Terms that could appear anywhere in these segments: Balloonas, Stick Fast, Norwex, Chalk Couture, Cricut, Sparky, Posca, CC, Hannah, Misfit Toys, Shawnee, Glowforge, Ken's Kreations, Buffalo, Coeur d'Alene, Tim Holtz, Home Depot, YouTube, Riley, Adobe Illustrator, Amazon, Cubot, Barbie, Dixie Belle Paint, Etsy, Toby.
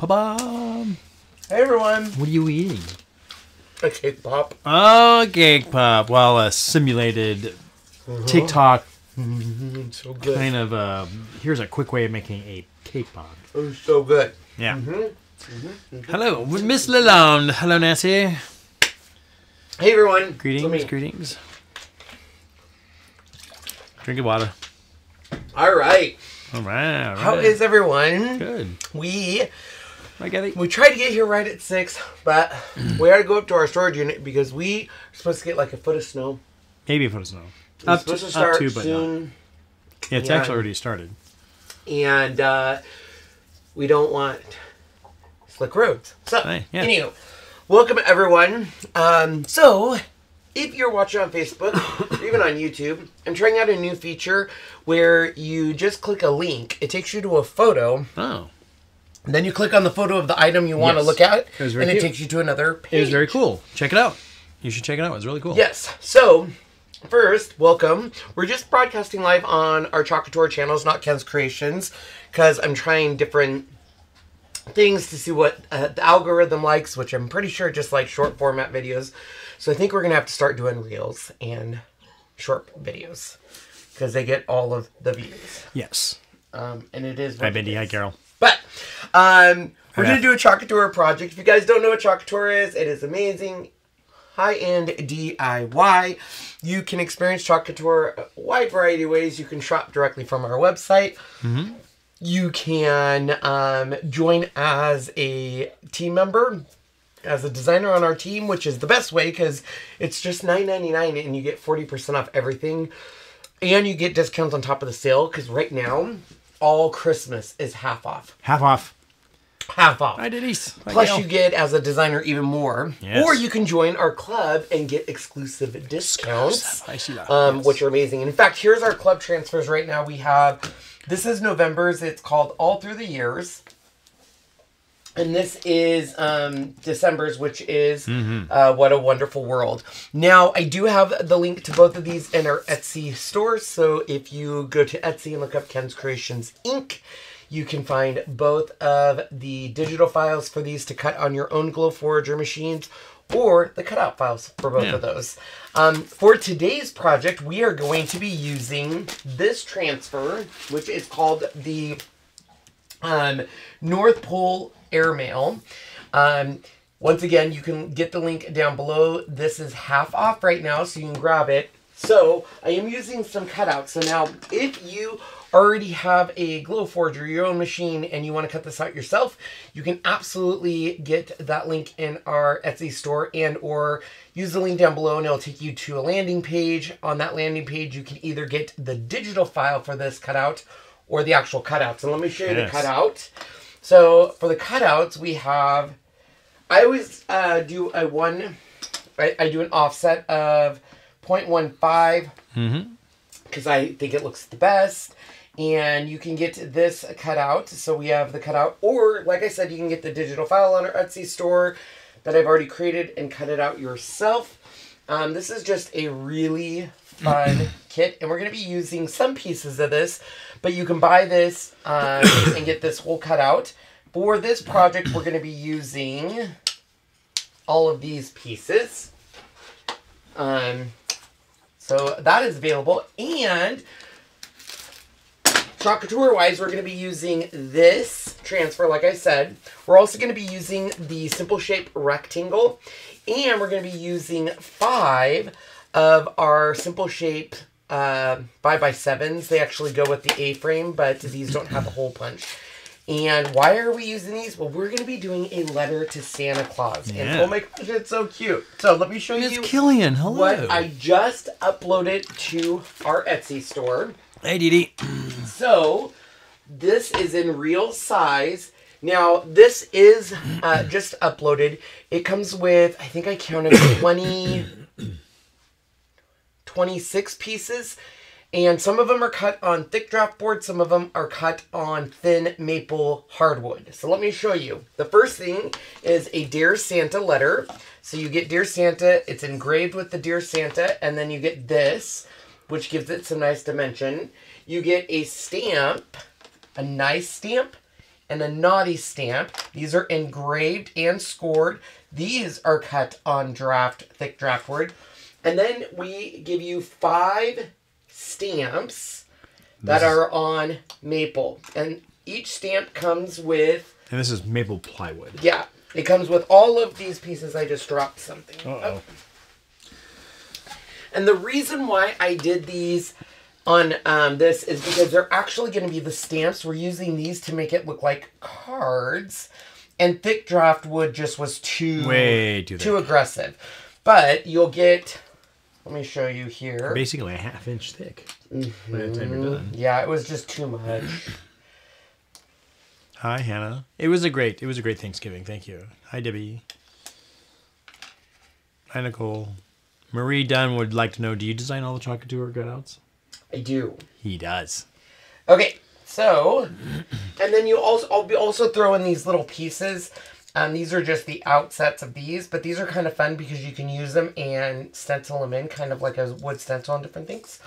Pa-bam! Hey everyone! What are you eating? A cake pop. Oh, a cake pop. Well, a simulated TikTok so good. Kind of here's a quick way of making a cake pop. It was so good. Yeah. Hello, Miss Lalonde. Hello, Nancy. Hey everyone. Greetings. Drinking water. All right. How is everyone? Good. We tried to get here right at 6, but we had to go up to our storage unit because we are supposed to get like a foot of snow. Maybe a foot of snow. It's supposed to start soon. Yeah, it's actually already started. And we don't want slick roads. So, anyway, welcome everyone. So, if you're watching on Facebook or even on YouTube, I'm trying out a new feature where you just click a link. It takes you to a photo. Oh. And then you click on the photo of the item you want to look at, and it takes you to another page. It was very cool. Check it out. You should check it out. It's really cool. Yes. So, first, welcome. We're just broadcasting live on our Chalk Couture channels, not Ken's Kreations, because I'm trying different things to see what the algorithm likes, which I'm pretty sure just like short format videos. So I think we're going to have to start doing reels and short videos, because they get all of the views. Yes. And it is... Hi, Mindy. Hi, Carol. But we're going to do a Chalk Couture project. If you guys don't know what Chalk Couture is, it is amazing high-end DIY. You can experience Chalk Couture a wide variety of ways. You can shop directly from our website. You can join as a team member, as a designer on our team, which is the best way because it's just $9.99 and you get 40% off everything. And you get discounts on top of the sale because right now... all Christmas is half off. Hi, Denise. Plus, you get, as a designer, even more. Yes. Or you can join our club and get exclusive discounts, which are amazing. In fact, here's our club transfers right now. We have, this is November's. It's called All Through the Years. And this is December's, which is What a Wonderful World. Now, I do have the link to both of these in our Etsy store. So if you go to Etsy and look up Ken's Kreations, Inc., you can find both of the digital files for these to cut on your own Glowforge or machines, or the cutout files for both of those. For today's project, we are going to be using this transfer, which is called the North Pole Airmail. Once again, you can get the link down below. This is half off right now, so you can grab it. So I am using some cutouts. So now if you already have a Glowforge or your own machine and you want to cut this out yourself, you can absolutely get that link in our Etsy store and or use the link down below and it'll take you to a landing page. On that landing page, you can either get the digital file for this cutout or the actual cutouts. And let me show you the cutout. So for the cutouts, we have, I always do a one, I do an offset of 0.15 because I think it looks the best. And you can get this cutout. So we have the cutout, or like I said, you can get the digital file on our Etsy store that I've already created and cut it out yourself. This is just a really fun kit, and we're going to be using some pieces of this, but you can buy this and get this whole cutout. For this project, we're going to be using all of these pieces. So that is available, and Chalk Couture wise, we're going to be using this transfer, like I said. We're also going to be using the Simple Shape Rectangle, and we're going to be using 5 of our Simple Shape 5x7s. They actually go with the A-frame, but these don't have a hole punch. And why are we using these? Well, we're going to be doing a letter to Santa Claus. Yeah. And oh my gosh, it's so cute. So let me show you Killian. Hello. What I just uploaded to our Etsy store. Hey, Didi. So this is in real size. Now, this is just uploaded. It comes with, I think I counted 26 pieces, and some of them are cut on thick draft board, some of them are cut on thin maple hardwood. So let me show you. The first thing is a Dear Santa letter. So you get Dear Santa, it's engraved with the Dear Santa, and then you get this, which gives it some nice dimension. You get a stamp, a nice stamp, and a naughty stamp. These are engraved and scored. These are cut on draft, thick draft wood. And then we give you 5 stamps that are on maple. And each stamp comes with... And this is maple plywood. Yeah. It comes with all of these pieces. I just dropped something. Uh-oh. Oh. And the reason why I did these on this is because they're actually going to be the stamps. We're using these to make it look like cards. And thick draft wood just was too aggressive. But you'll get... Let me show you here. Basically a half-inch thick by the time you're done. Yeah, it was just too much. Hi, Hannah. It was a great Thanksgiving. Thank you. Hi, Debbie. Hi, Nicole. Marie Dunn would like to know, do you design all the Chalk Couture cutouts? I do. He does. Okay, so, and then I'll also throw in these little pieces. These are just the outsets of these, but these are kind of fun because you can use them and stencil them in, kind of like a wood stencil on different things.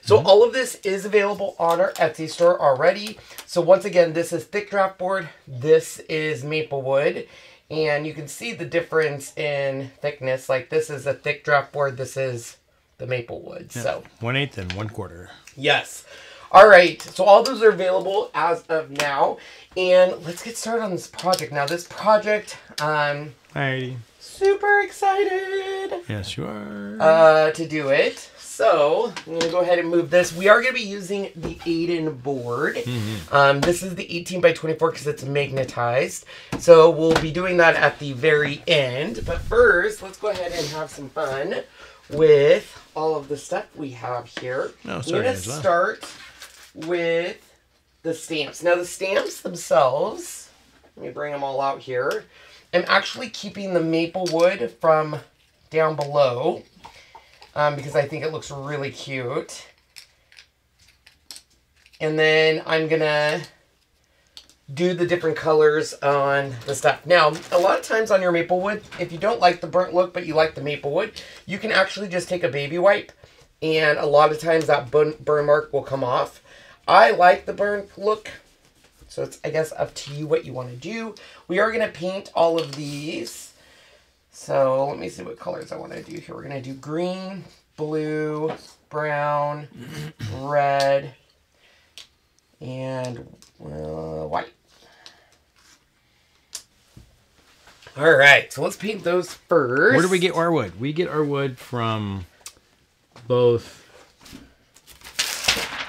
So all of this is available on our Etsy store already. So once again, this is thick draft board. This is maple wood. And you can see the difference in thickness. Like this is a thick draft board. This is the maple wood. Yeah. So 1/8 and 1/4. Yes. All right, so all those are available as of now, and let's get started on this project. Now, this project, Alrighty. Super excited. Yes, you are. To do it. So I'm gonna go ahead and move this. We are gonna be using the Aiden board. This is the 18 by 24 because it's magnetized. So we'll be doing that at the very end. But first, let's go ahead and have some fun with all of the stuff we have here. Oh, sorry, we're gonna start with the stamps. Now the stamps themselves, let me bring them all out here. I'm actually keeping the maple wood from down below because I think it looks really cute. And then I'm gonna do the different colors on the stuff. Now, a lot of times on your maple wood, if you don't like the burnt look, but you like the maple wood, you can actually just take a baby wipe. And a lot of times that burn mark will come off. I like the burn look, so it's, I guess, up to you what you want to do. We are going to paint all of these. So let me see what colors I want to do here. We're going to do green, blue, brown, red, and white. All right, so let's paint those first. Where do we get our wood? We get our wood from both...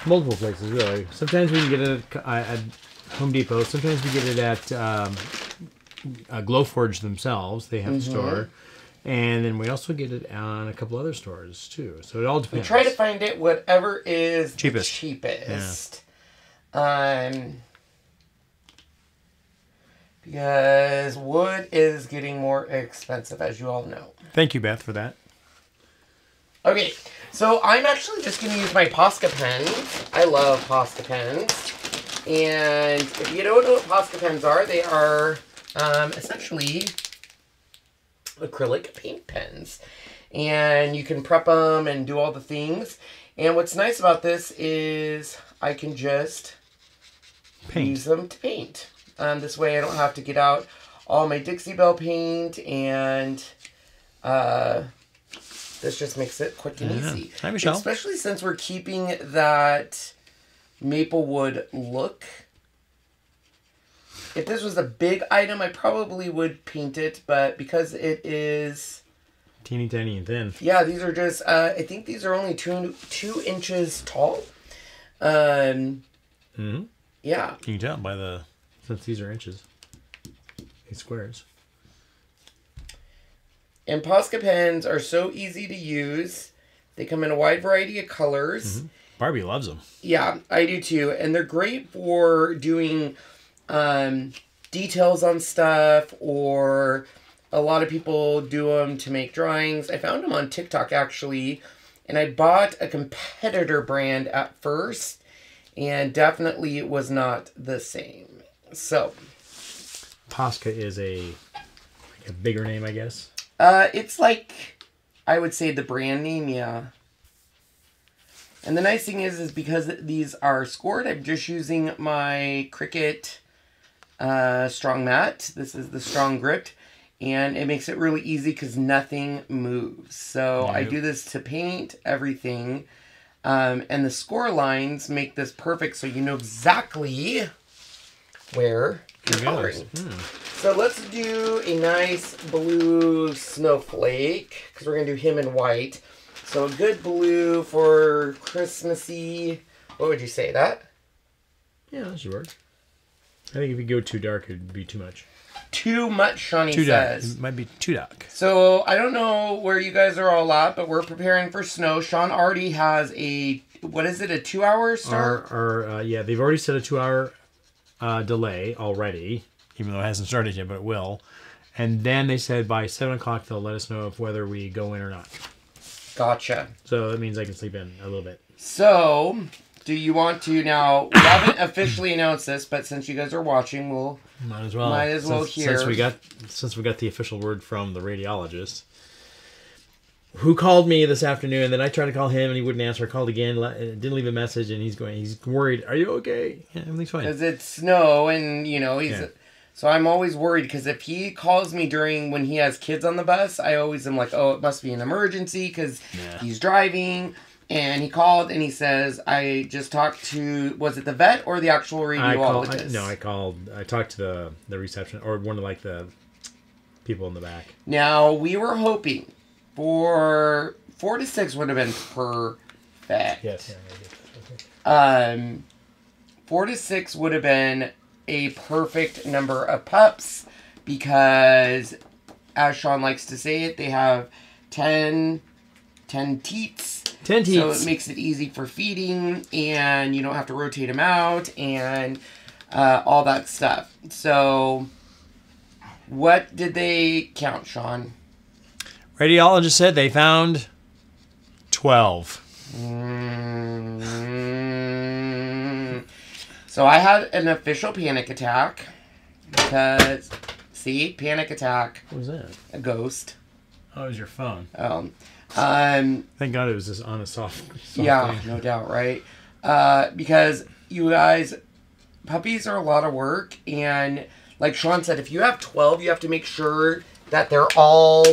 multiple places, really. Sometimes we can get it at Home Depot. Sometimes we get it at Glowforge themselves. They have a store. And then we also get it on a couple other stores, too. So it all depends. We try to find it whatever is cheapest. Yeah. Because wood is getting more expensive, as you all know. Thank you, Beth, for that. Okay, so I'm actually just going to use my Posca pens. I love Posca pens. And if you don't know what Posca pens are, they are essentially acrylic paint pens. And you can prep them and do all the things. And what's nice about this is I can just use them to paint. This way I don't have to get out all my Dixie Belle paint and... this just makes it quick and easy. Hi, Michelle. Especially since we're keeping that maple wood look. If this was a big item, I probably would paint it, but because it is... teeny tiny and thin. Yeah, these are just... I think these are only two inches tall. Yeah. Can you tell by the... since these are inches. These squares. And Posca pens are so easy to use. They come in a wide variety of colors. Barbie loves them. Yeah, I do too. And they're great for doing details on stuff, or a lot of people do them to make drawings. I found them on TikTok, actually, and I bought a competitor brand at first, and definitely it was not the same. So Posca is a bigger name, I guess. It's like, I would say the brand name, yeah. And the nice thing is because these are scored, I'm just using my Cricut strong matte. This is the strong grit, and it makes it really easy because nothing moves. So I do this to paint everything, and the score lines make this perfect so you know exactly where you're coloring. So let's do a nice blue snowflake because we're going to do him in white. So a good blue for Christmassy. What would you say, that? Yeah, that should work. I think if you go too dark, it would be too much. Too much, Shawnee says. It might be too dark. So I don't know where you guys are all at, but we're preparing for snow. Shawn already has a, what is it, a 2 hour start? Yeah, they've already set a 2 hour delay already, even though it hasn't started yet, but it will. And then they said by 7 o'clock, they'll let us know if whether we go in or not. Gotcha. So that means I can sleep in a little bit. So do you want to now, we haven't officially announced this, but since you guys are watching, we'll... Might as well hear. Since we got the official word from the radiologist, who called me this afternoon, and then I tried to call him, and he wouldn't answer. I called again, didn't leave a message, and he's worried. Are you okay? Yeah, everything's fine. Because it's snow, and you know he's. Yeah. So I'm always worried because if he calls me when he has kids on the bus, I always am like, oh, it must be an emergency because he's driving. And he called and he says, I just talked to, was it the vet or the actual radiologist? I talked to the reception or one of like the people in the back. Now, we were hoping for 4 to 6 would have been perfect. Yes. 4 to 6 would have been a perfect number of pups because, as Shawn likes to say it, they have 10 teats. 10 teats. So it makes it easy for feeding, and you don't have to rotate them out, and all that stuff. So what did they count, Shawn? Radiologist said they found 12. Mm-hmm. So I had an official panic attack because, see, panic attack. What was that? A ghost. Oh, it was your phone. Thank God it was just on a soft yeah, thing. No doubt, right? Because you guys, puppies are a lot of work, and like Shawn said, if you have 12, you have to make sure that they're all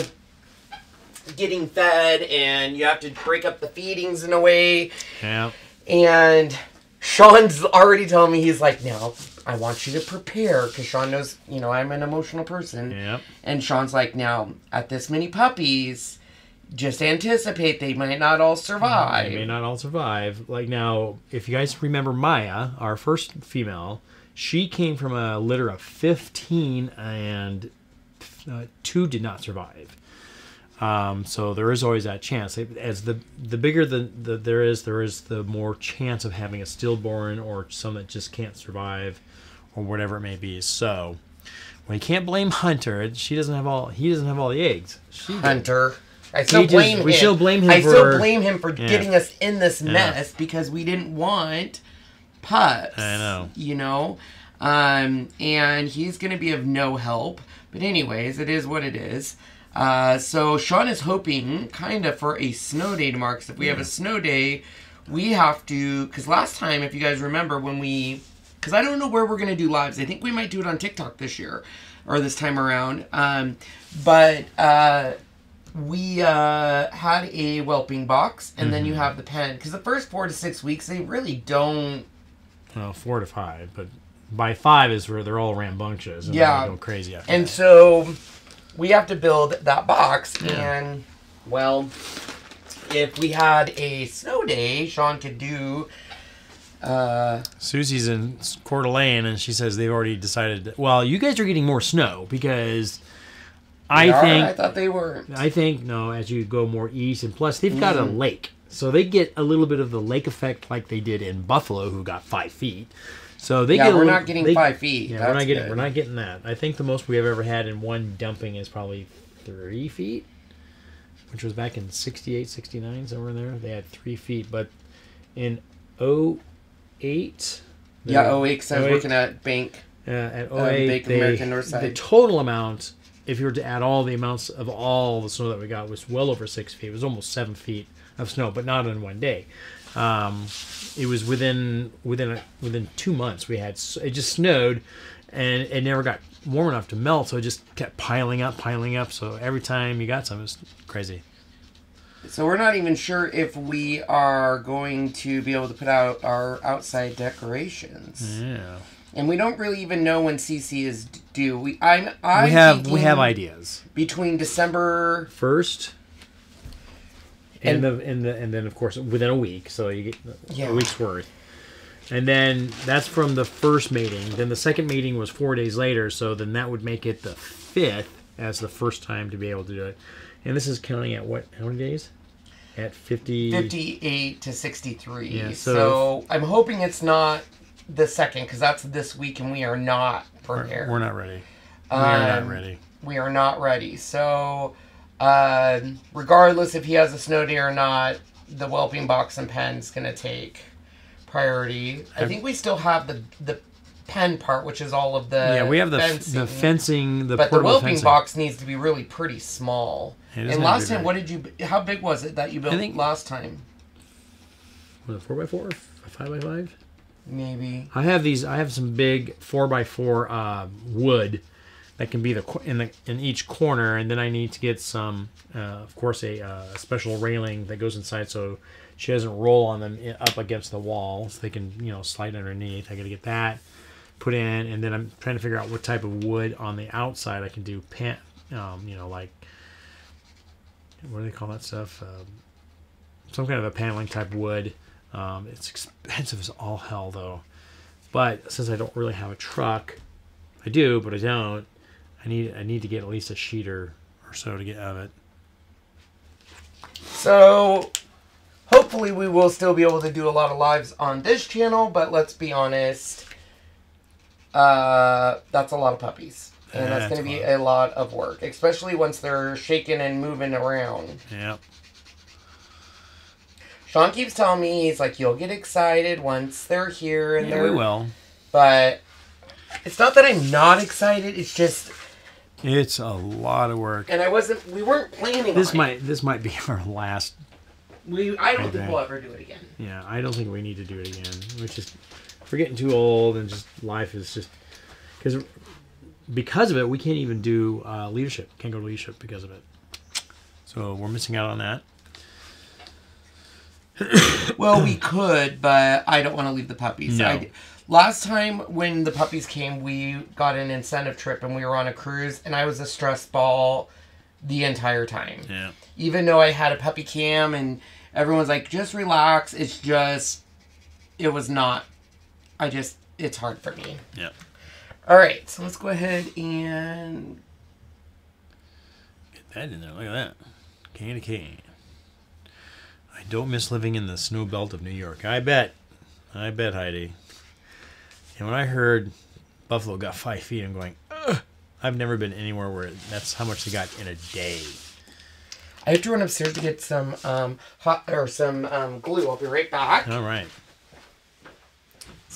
getting fed, and you have to break up the feedings in a way. Yeah. And Shawn's already telling me, he's like, now I want you to prepare, because Shawn knows, you know, I'm an emotional person. Yeah. And Shawn's like, now at this many puppies, just anticipate they might not all survive. They may not all survive. Like now, if you guys remember Maya, our first female, she came from a litter of 15 and 2 did not survive. So there is always that chance. As the bigger the there is the more chance of having a stillborn or some that just can't survive or whatever it may be. So we can't blame Hunter. He doesn't have all the eggs. Hunter. I still blame him. We still blame him. I still blame him for getting us in this mess because we didn't want pups. I know. You know, and he's going to be of no help. But anyways, it is what it is. So Shawn is hoping kind of for a snow day tomorrow. Because if we have a snow day, we have to. Because last time, if you guys remember, when we, because I don't know where we're going to do lives. I think we might do it on TikTok this year or this time around. We had a whelping box, and then you have the pen. Because the first 4 to 6 weeks, they really don't... Well, 4 to 5, but by 5 is where they're all rambunctious. And they go crazy after that. So we have to build that box. Yeah. And, well, if we had a snow day, Shawn could do... Susie's in Coeur d'Alene, and she says they've already decided... That, well, you guys are getting more snow, because... I thought they weren't. I think, no, as you go more east. And plus, they've got a lake. So they get a little bit of the lake effect like they did in Buffalo, who got 5 feet. So they get a little, not getting 5 feet. Yeah, we're not getting that. I think the most we have ever had in one dumping is probably 3 feet, which was back in 68, 69, somewhere in there. They had 3 feet. But in 08... Yeah, 08, because I was working at Bank. At 08, Bank of America Northside. The total amount... If you were to add all the amounts of all the snow that we got, was well over 6 feet. It was almost 7 feet of snow, but not in one day. It was within 2 months. It just snowed, and it never got warm enough to melt, so it just kept piling up, so every time you got some, it was crazy. So we're not even sure if we are going to be able to put out our outside decorations. Yeah. And we don't really even know when CC is due. We have ideas. Between December 1st and then of course within a week, so you get a week's worth. And then that's from the first meeting. Then the second meeting was 4 days later, so then that would make it the 5th as the first time to be able to do it. And this is counting at what? How many days? At 50... 58 to 63. Yeah, so I'm hoping it's not the 2nd, because that's this week and we are not prepared. We're not ready. We are not ready. So regardless if he has a snow day or not, the whelping box and pen's going to take priority. I think we still have the pen part, which is all of the fencing, but the whelping box needs to be really pretty small. And last time, what did you? How big was it that you built last time? Was it 4x4, 5x5? Maybe. I have these. I have some big 4x4 wood that can be in each corner, and then I need to get some, of course, a special railing that goes inside so she doesn't roll on them up against the wall, so they can, you know, slide underneath. I got to get that put in, and then I'm trying to figure out what type of wood on the outside I can do pant, you know, like, what do they call that stuff? Some kind of a paneling type wood. It's expensive as all hell though. But since I don't really have a truck, I do, but I don't. I need to get at least a sheet or so to get out of it. So hopefully we will still be able to do a lot of lives on this channel, but let's be honest. That's a lot of puppies, and yeah, that's going to be a lot of work, especially once they're shaking and moving around. Yep. Shawn keeps telling me, he's like, you'll get excited once they're here. And yeah, we will. But it's not that I'm not excited, it's just... It's a lot of work. And I wasn't... We weren't planning This might be our last... I don't think we'll ever do it again. Yeah, I don't think we need to do it again, which is... We're getting too old, and just life is just because of it. We can't even do leadership. Can't go to leadership because of it. So we're missing out on that. Well, we could, but I don't want to leave the puppies. No. Last time when the puppies came, we got an incentive trip, and we were on a cruise, and I was a stress ball the entire time. Yeah. Even though I had a puppy cam, and everyone's like, "Just relax." It's just, it was not. It's hard for me. Yeah. All right, so let's go ahead and... Get that in there, look at that. Can to can. I don't miss living in the snow belt of New York. I bet, Heidi. And when I heard Buffalo got 5 feet, I'm going, ugh! I've never been anywhere where that's how much they got in a day. I have to run upstairs to get some glue. I'll be right back. All right.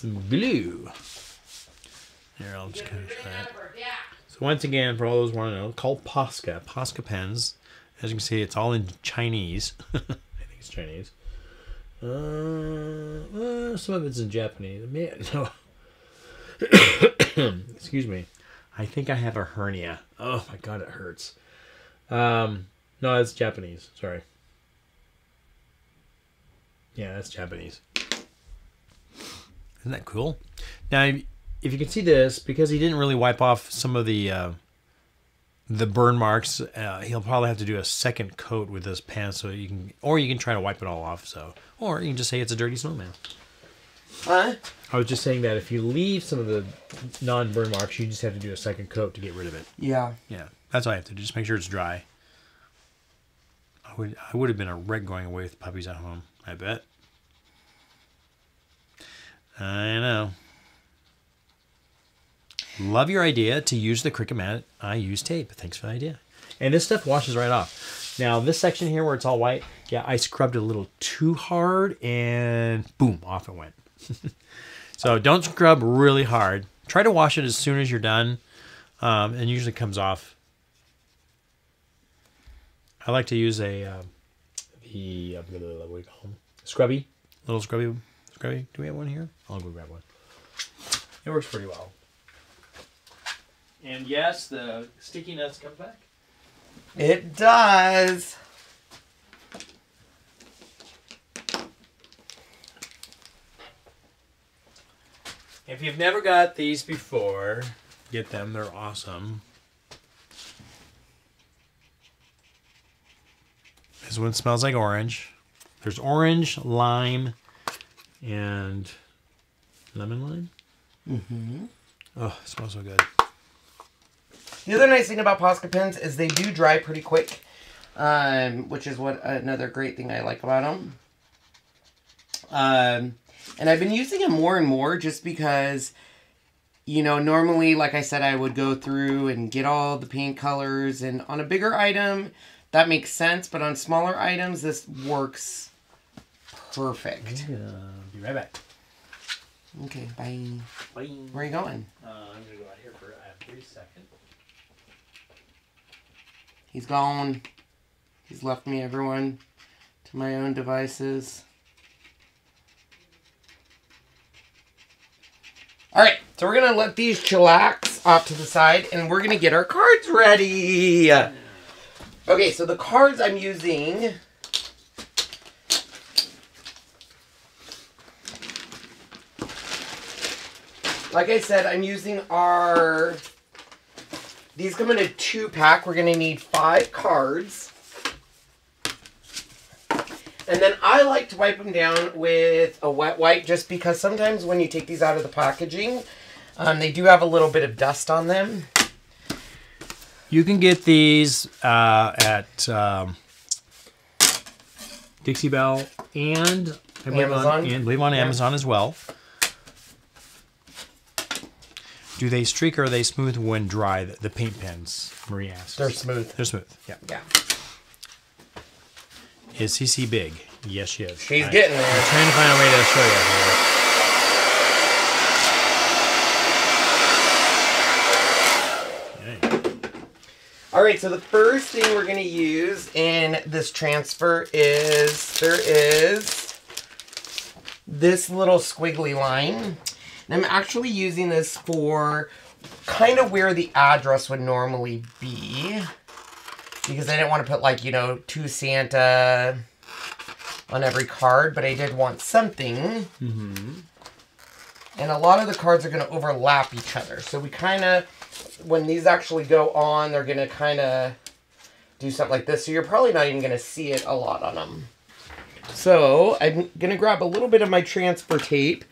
Blue. Here, I'll just kind of try it. So once again, for all those who want to know, called Posca. Posca pens. As you can see, it's all in Chinese. I think it's Chinese. Some of it's in Japanese. Man, no. Excuse me. I think I have a hernia. Oh my god, it hurts. No, it's Japanese. Sorry. Yeah, that's Japanese. Isn't that cool? Now, if you can see this, because he didn't really wipe off some of the burn marks, he'll probably have to do a second coat with this pan, so you can, or you can try to wipe it all off. So, or you can just say it's a dirty snowman. Huh? I was just saying that if you leave some of the non-burn marks, you just have to do a second coat to get rid of it. Yeah. Yeah, that's all I have to do. Just make sure it's dry. I would have been a wreck going away with puppies at home. I bet. I know. Love your idea to use the Cricut mat. I use tape. Thanks for the idea. And this stuff washes right off. Now, this section here where it's all white, yeah, I scrubbed it a little too hard and boom, off it went. So don't scrub really hard. Try to wash it as soon as you're done, and usually it comes off. I like to use a what do you call them? Scrubby, little scrubby. Do we have one here? I'll go grab one. It works pretty well. And yes, the stickiness comes back. It does. If you've never got these before, get them. They're awesome. This one smells like orange. There's orange, lime, and lemon lime. Mm-hmm. Oh, it smells so good. The other nice thing about Posca pens is they do dry pretty quick, which is another great thing I like about them. And I've been using them more and more just because, you know, normally, like I said, I would go through and get all the paint colors. And on a bigger item, that makes sense. But on smaller items, this works perfect. Yeah. Be right back. Okay, bye. Bye. Where are you going? I'm going to go out here for a brief second. He's gone. He's left me, everyone, to my own devices. All right, so we're going to let these chillax off to the side, and we're going to get our cards ready. Okay, so the cards I'm using I'm using our... These come in a 2-pack. We're going to need 5 cards. And then I like to wipe them down with a wet wipe just because sometimes when you take these out of the packaging, they do have a little bit of dust on them. You can get these at Dixie Belle and I believe Amazon, Amazon as well. Do they streak or are they smooth when dry? The paint pens, Marie asks. They're smooth. They're smooth. Yeah. Yeah. Is CC big? Yes, she is. She's getting there. I'm trying to find a way to show you here. Okay. All right, so the first thing we're going to use in this transfer is, there is this little squiggly line. And I'm actually using this for kind of where the address would normally be. Because I didn't want to put, like, you know, to Santa on every card, but I did want something. Mm-hmm. And a lot of the cards are going to overlap each other. So we kind of, when these actually go on, they're going to kind of do something like this. So you're probably not even going to see it a lot on them. So I'm going to grab a little bit of my transfer tape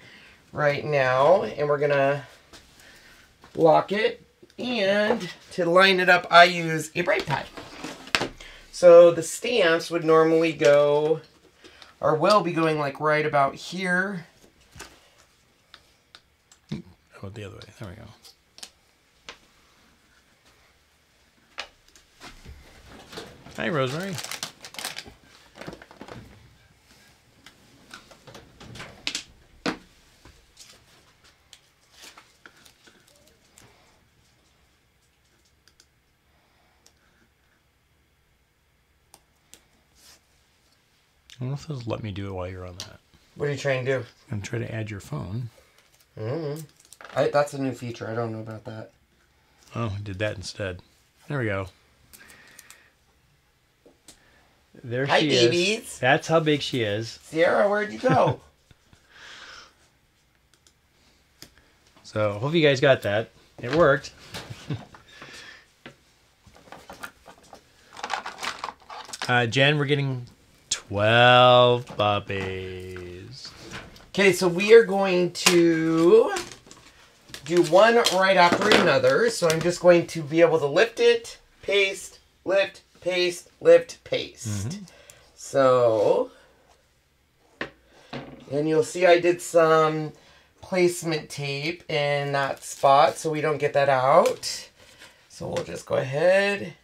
right now, and we're going to block it. And to line it up, I use a bright pad. So the stamps would normally go, or will be going, like right about here. Oh, the other way. There we go. Hi, Rosemary. I don't know if those let me do it while you're on that. What are you trying to do? I'm trying to add your phone. Mm-hmm. That's a new feature. I don't know about that. Oh, I did that instead. There we go. There she is. Hi, babies. That's how big she is. Sierra, where'd you go? So, hope you guys got that. It worked. Jen, we're getting... 12 puppies. Okay, so we are going to do one right after another. So I'm just going to be able to lift it, paste, lift, paste, lift, paste. Mm-hmm. So, and you'll see I did some placement tape in that spot so we don't get that out. So we'll just go ahead.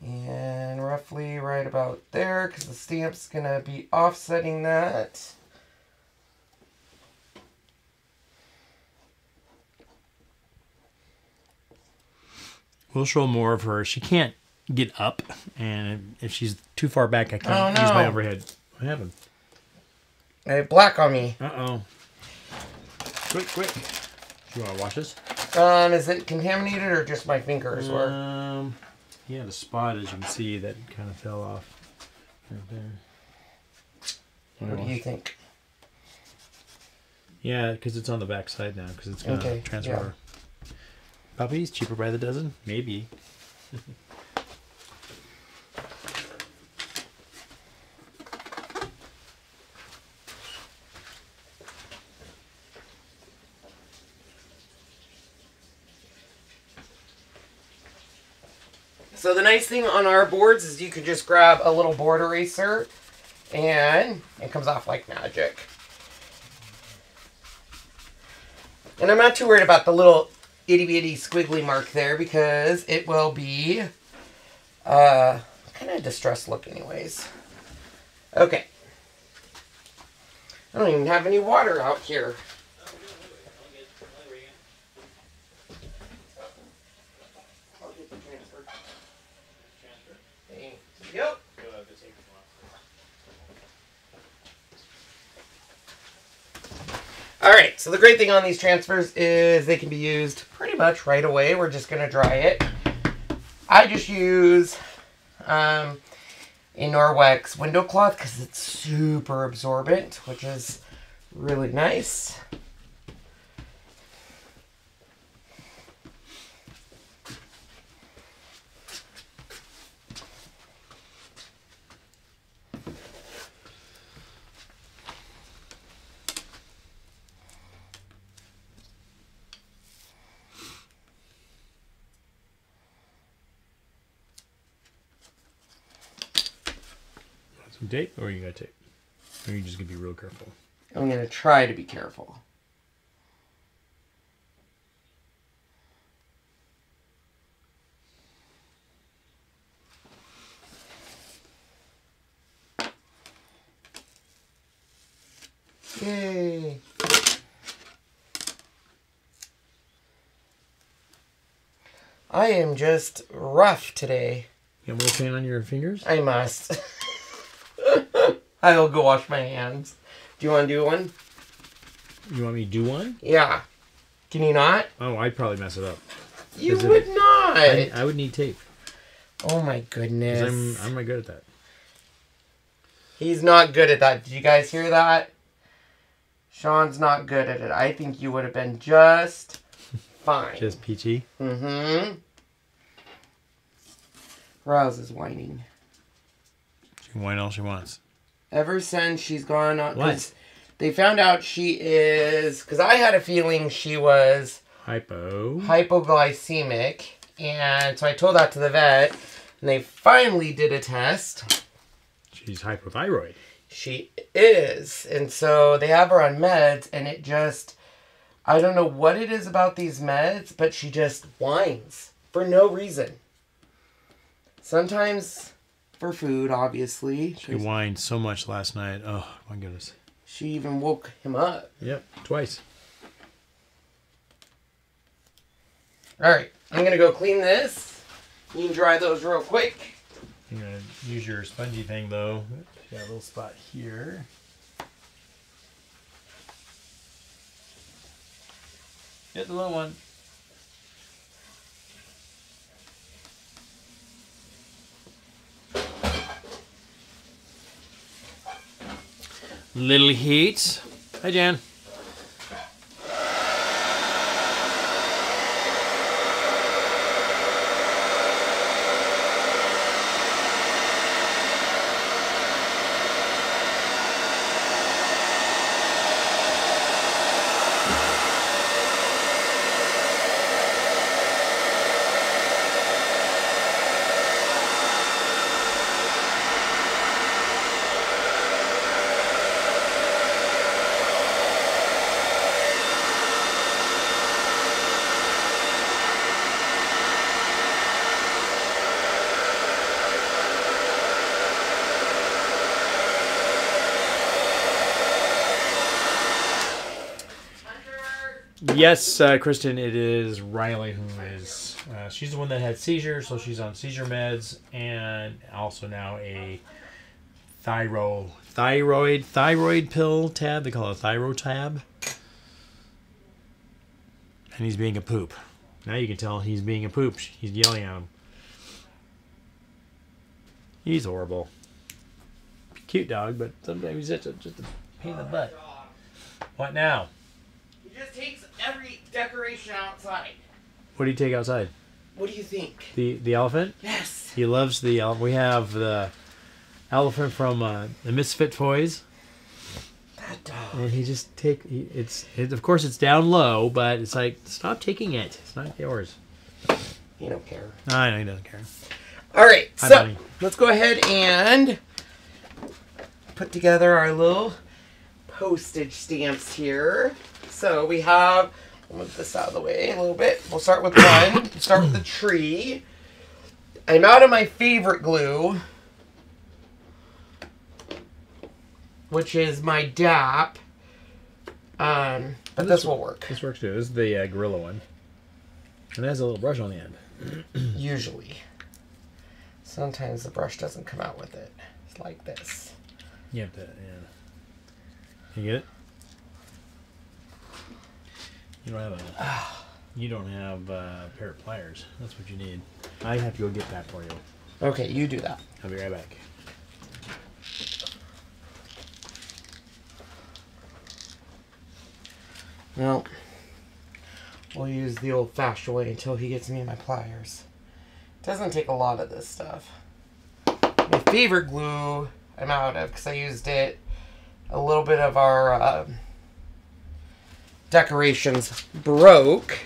And roughly right about there, because the stamp's going to be offsetting that. We'll show more of her. She can't get up, and if she's too far back, I can't use my overhead. What happened? I have black on me. Uh-oh. Quick, quick. Do you want to wash this? Is it contaminated or just my fingers? He had a spot, as you can see, that kind of fell off right there. What do you think? Yeah, because it's on the back side now, because it's going to transfer. Yeah. Puppies, cheaper by the dozen? Maybe. So the nice thing on our boards is you can just grab a little board eraser and it comes off like magic. And I'm not too worried about the little itty bitty squiggly mark there because it will be kind of a distressed look anyways. Okay. I don't even have any water out here. Yep. All right, so the great thing on these transfers is they can be used pretty much right away. We're just going to dry it. I just use a Norwex window cloth because it's super absorbent, which is really nice. Tape, or you got tape? Or you're just gonna be real careful? I'm gonna try to be careful. Yay! I am just rough today. You have more paint on your fingers? I must. I'll go wash my hands. Do you want to do one? You want me to do one? Yeah. Can you not? Oh, I'd probably mess it up. You would not. I would need tape. Oh my goodness. 'Cause I'm not good at that. He's not good at that. Did you guys hear that? Sean's not good at it. I think you would have been just fine. Just peachy? Mm-hmm. Rouse is whining. She can whine all she wants. Ever since she's gone on... What? They found out she is... Because I had a feeling she was... Hypoglycemic. And so I told that to the vet. And they finally did a test. She's hypothyroid. She is. And so they have her on meds. And it just... I don't know what it is about these meds. But she just whines. For no reason. Sometimes... For food, obviously. She whined so much last night. Oh, my goodness. She even woke him up. Yep, twice. All right, I'm going to go clean this. You can dry those real quick. You're going to use your spongy thing, though. You got a little spot here. Get the little one. Little heat. Hi, Jan. Yes, Kristen, it is Riley who is, she's the one that had seizures, so she's on seizure meds and also now a thyroid pill tab. They call it a thyroid tab. And he's being a poop. Now you can tell he's being a poop. He's yelling at him. He's horrible. Cute dog, but sometimes it's just a pain in the butt. What now? He just takes every decoration outside. What do you take outside? What do you think? The elephant? Yes. He loves the elephant. We have the elephant from the Misfit Toys. That dog. And he just take it's of course it's down low, but it's like stop taking it. It's not yours. He don't care. I know he doesn't care. All right, hi, so buddy. Let's go ahead and put together our little postage stamps here. So we have. I'll move this out of the way a little bit. We'll start with one. Start with the tree. I'm out of my favorite glue, which is my DAP. But this will work. This works too. This is the gorilla one. And it has a little brush on the end. Usually. Sometimes the brush doesn't come out with it. It's like this. You have to, yeah. You get it? You don't have a, you don't have a pair of pliers. That's what you need. I have to go get that for you. Okay, you do that. I'll be right back. Well, we'll use the old-fashioned way until he gets me my pliers. It doesn't take a lot of this stuff. My favorite glue I'm out of because I used it a little bit of our... decorations broke,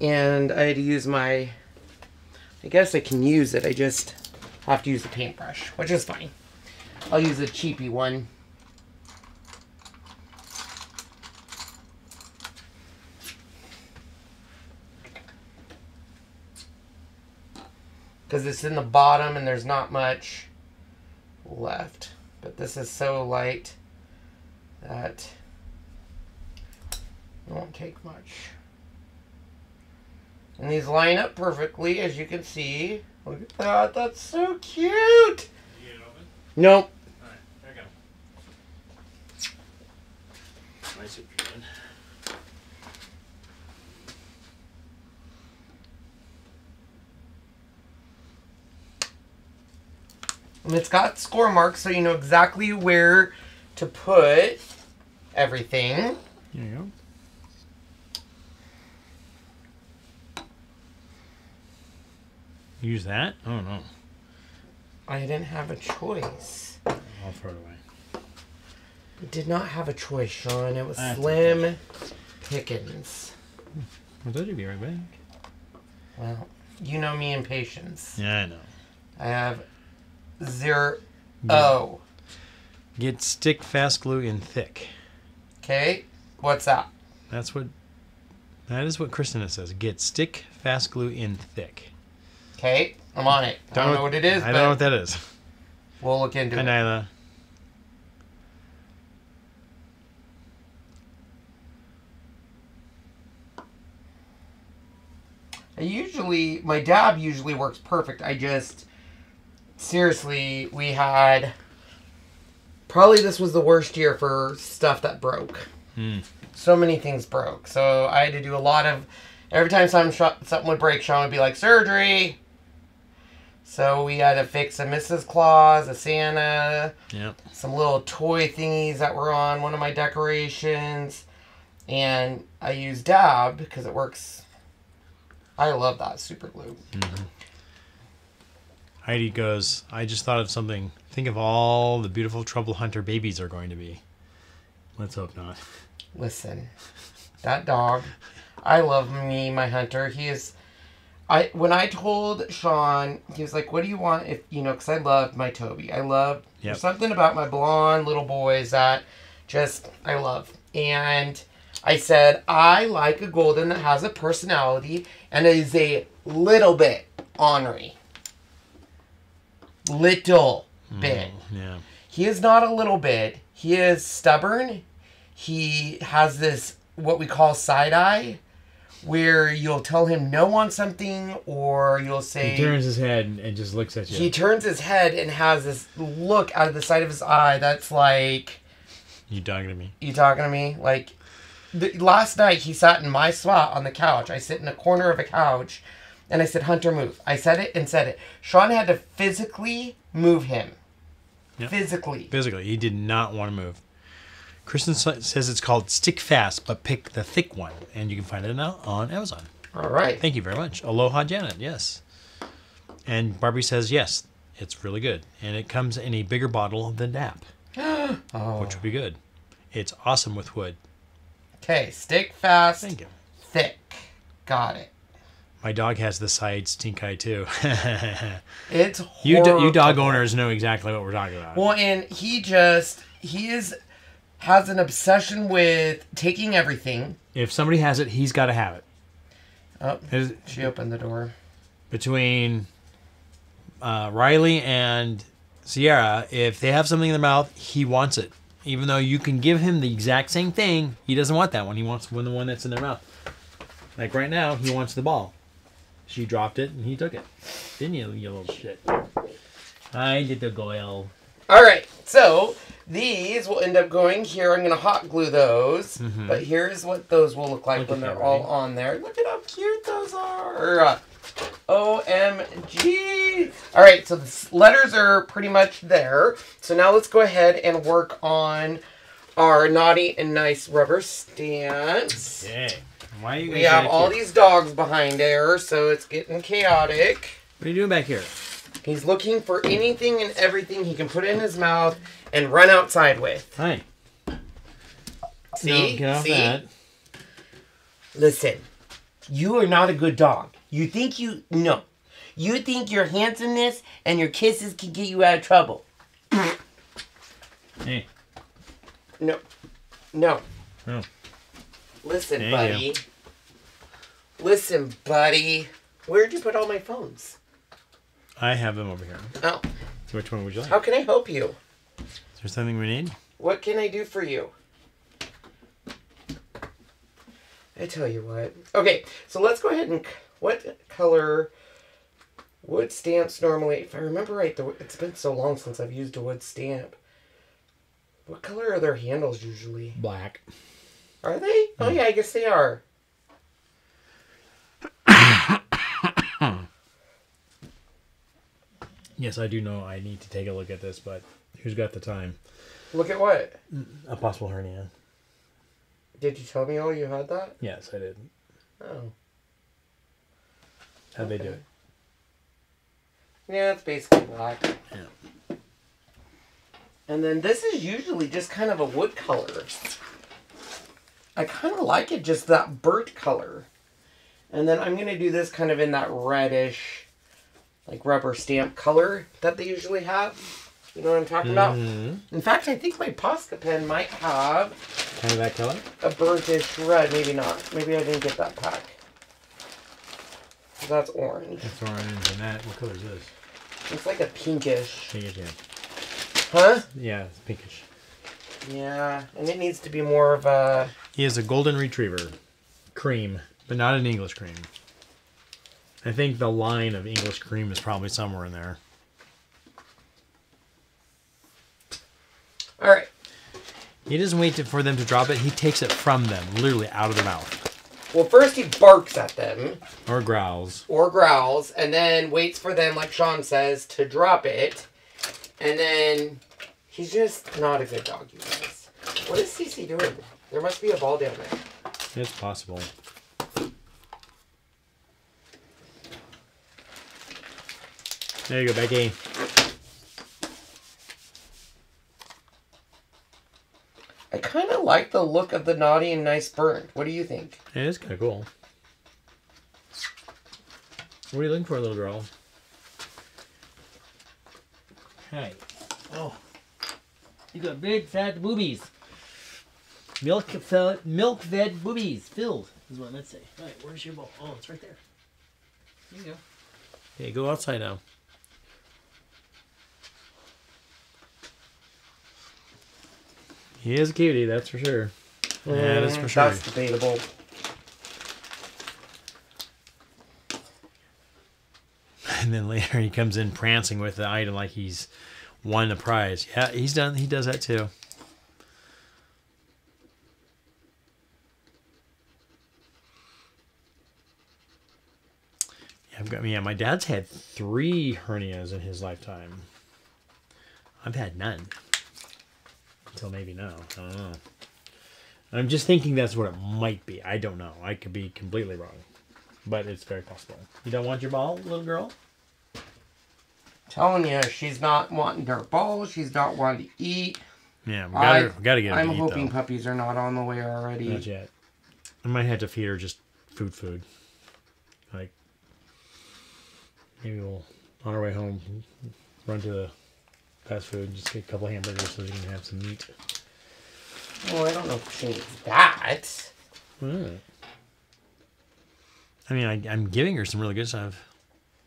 and I had to use my, I guess I can use it, I just have to use the paintbrush, which is fine. I'll use a cheapy one. Because it's in the bottom and there's not much left. But this is so light that... it won't take much. And these line up perfectly, as you can see. Look at that. That's so cute. Did you get it open? Nope. All right. There you go. Nice if you did. And it's got score marks, so you know exactly where to put everything. There you go. Use that? Oh no. I didn't have a choice. I'll throw it away. I did not have a choice, Shawn. It was slim pickings. Well, that'd be right back. Well, you know me and patience. Yeah, I know. I have zero. Oh. Get stick fast glue in thick. Okay. What's that? That's what. That is what Kristina says. Get stick fast glue in thick. Okay, I'm on it. I don't know what it is, I don't know what that is. We'll look into it. Nyla. My dab usually works perfect. I just, seriously, we had, probably this was the worst year for stuff that broke. Mm. So many things broke. So I had to do a lot of, every time something would break, Shawn would be like, surgery. So we had to fix a Mrs. Claus, a Santa, yep. Some little toy thingies that were on one of my decorations. And I use dab because it works. I love that super glue. Mm-hmm. Heidi goes, I just thought of something. Think of all the beautiful trouble hunter babies are going to be. Let's hope not. Listen, that dog, I love me, my hunter. He is... when I told Shawn, he was like, what do you want if, you know, because I loved my Toby. I loved, yep. There's something about my blonde little boys that just, I love. And I said, I like a golden that has a personality and is a little bit ornery. Little bit. Yeah. He is not a little bit. He is stubborn. He has this, what we call side eye. Where you'll tell him no on something, or you'll say... He turns his head and just looks at you. He turns his head and has this look out of the side of his eye that's like... You talking to me? You talking to me? Like, Last night, he sat in my spot on the couch. I sit in a corner of a couch, and I said, Hunter, move. I said it and said it. Shawn had to physically move him. Yep. Physically. Physically. He did not want to move. Kristen says it's called Stick Fast, but pick the thick one, and you can find it now on Amazon. All right. Thank you very much. Aloha, Janet. Yes. And Barbie says, yes, it's really good. And it comes in a bigger bottle than DAP, oh, which would be good. It's awesome with wood. Okay, Stick Fast. Thank you. Thick. Got it. My dog has the side stink eye, too. It's horrible. You dog owners know exactly what we're talking about. Well, and he has an obsession with taking everything. If somebody has it, he's got to have it. Oh, she opened the door. Between Riley and Sierra, if they have something in their mouth, he wants it. Even though you can give him the exact same thing, he doesn't want that one. He wants the one that's in their mouth. Like right now, he wants the ball. She dropped it, and he took it. Didn't you, you little shit? I did the goyle. All right, so these will end up going here. I'm going to hot glue those. Mm-hmm. But here's what those will look like when they're all on there. Look at how cute those are. OMG. All right, so the letters are pretty much there. So now let's go ahead and work on our naughty and nice rubber stamps. Okay. Why are you we have all these dogs behind there, so it's getting chaotic. What are you doing back here? He's looking for anything and everything he can put in his mouth and run outside with. Hi. See? No, get off that. Listen, you are not a good dog. You think you... No. You think your handsomeness and your kisses can get you out of trouble. Hey. No. No. No. Listen, there buddy. You. Listen, buddy. Where'd you put all my phones? I have them over here. Oh. So which one would you like? How can I help you? Is there something we need? What can I do for you? I tell you what. Okay, so let's go ahead and... What color wood stamps normally, if I remember right, it's been so long since I've used a wood stamp. What color are their handles usually? Black. Are they? Mm. Oh yeah, I guess they are. Yes, I do know I need to take a look at this, but who's got the time? Look at what? A possible hernia. Did you tell me all you had that? Yes, I did. Oh. How'd they do it? Yeah, it's basically black. Yeah. And then this is usually just kind of a wood color. I kind of like it, just that burnt color. And then I'm going to do this kind of in that reddish, like rubber stamp color that they usually have. You know what I'm talking about? In fact, I think my Posca pen might have... Kind of that color? A burntish red. Maybe not. Maybe I didn't get that pack. That's orange. That's orange, and that, what color is this? It's like a pinkish. Pinkish, yeah. Huh? Yeah, it's pinkish. Yeah, and it needs to be more of a... He is a golden retriever. Cream, but not an English cream. I think the line of English cream is probably somewhere in there. All right. He doesn't wait for them to drop it. He takes it from them, literally out of their mouth. Well, first he barks at them. Or growls. Or growls, and then waits for them, like Shawn says, to drop it. And then he's just not a good dog, you guys. What is CC doing? There must be a ball down there. It's possible. There you go, Becky. I kind of like the look of the naughty and nice burnt. What do you think? It is kind of cool. What are you looking for, little girl? Hey. Oh. You got big, fat boobies. Milk fed boobies. Filled is what I meant to say. All right, where's your ball? Oh, it's right there. There you go. Hey, go outside now. He is a cutie, that's for sure. Yeah, that is for sure. That's debatable. And then later he comes in prancing with the item like he's won the prize. Yeah, he does that too. I've got, yeah, my dad's had 3 hernias in his lifetime. I've had none. Until maybe now. I don't know. I'm just thinking that's what it might be. I don't know. I could be completely wrong. But it's very possible. You don't want your ball, little girl? Telling you, she's not wanting her ball. She's not wanting to eat. Yeah, we gotta get her to eat, though. I'm hoping puppies are not on the way already. Not yet. I might have to feed her just food. Like, maybe we'll, on our way home, run to the fast food, just get a couple hamburgers so we can have some meat. Well, I don't know if she needs that. Mm. I mean, I'm giving her some really good stuff.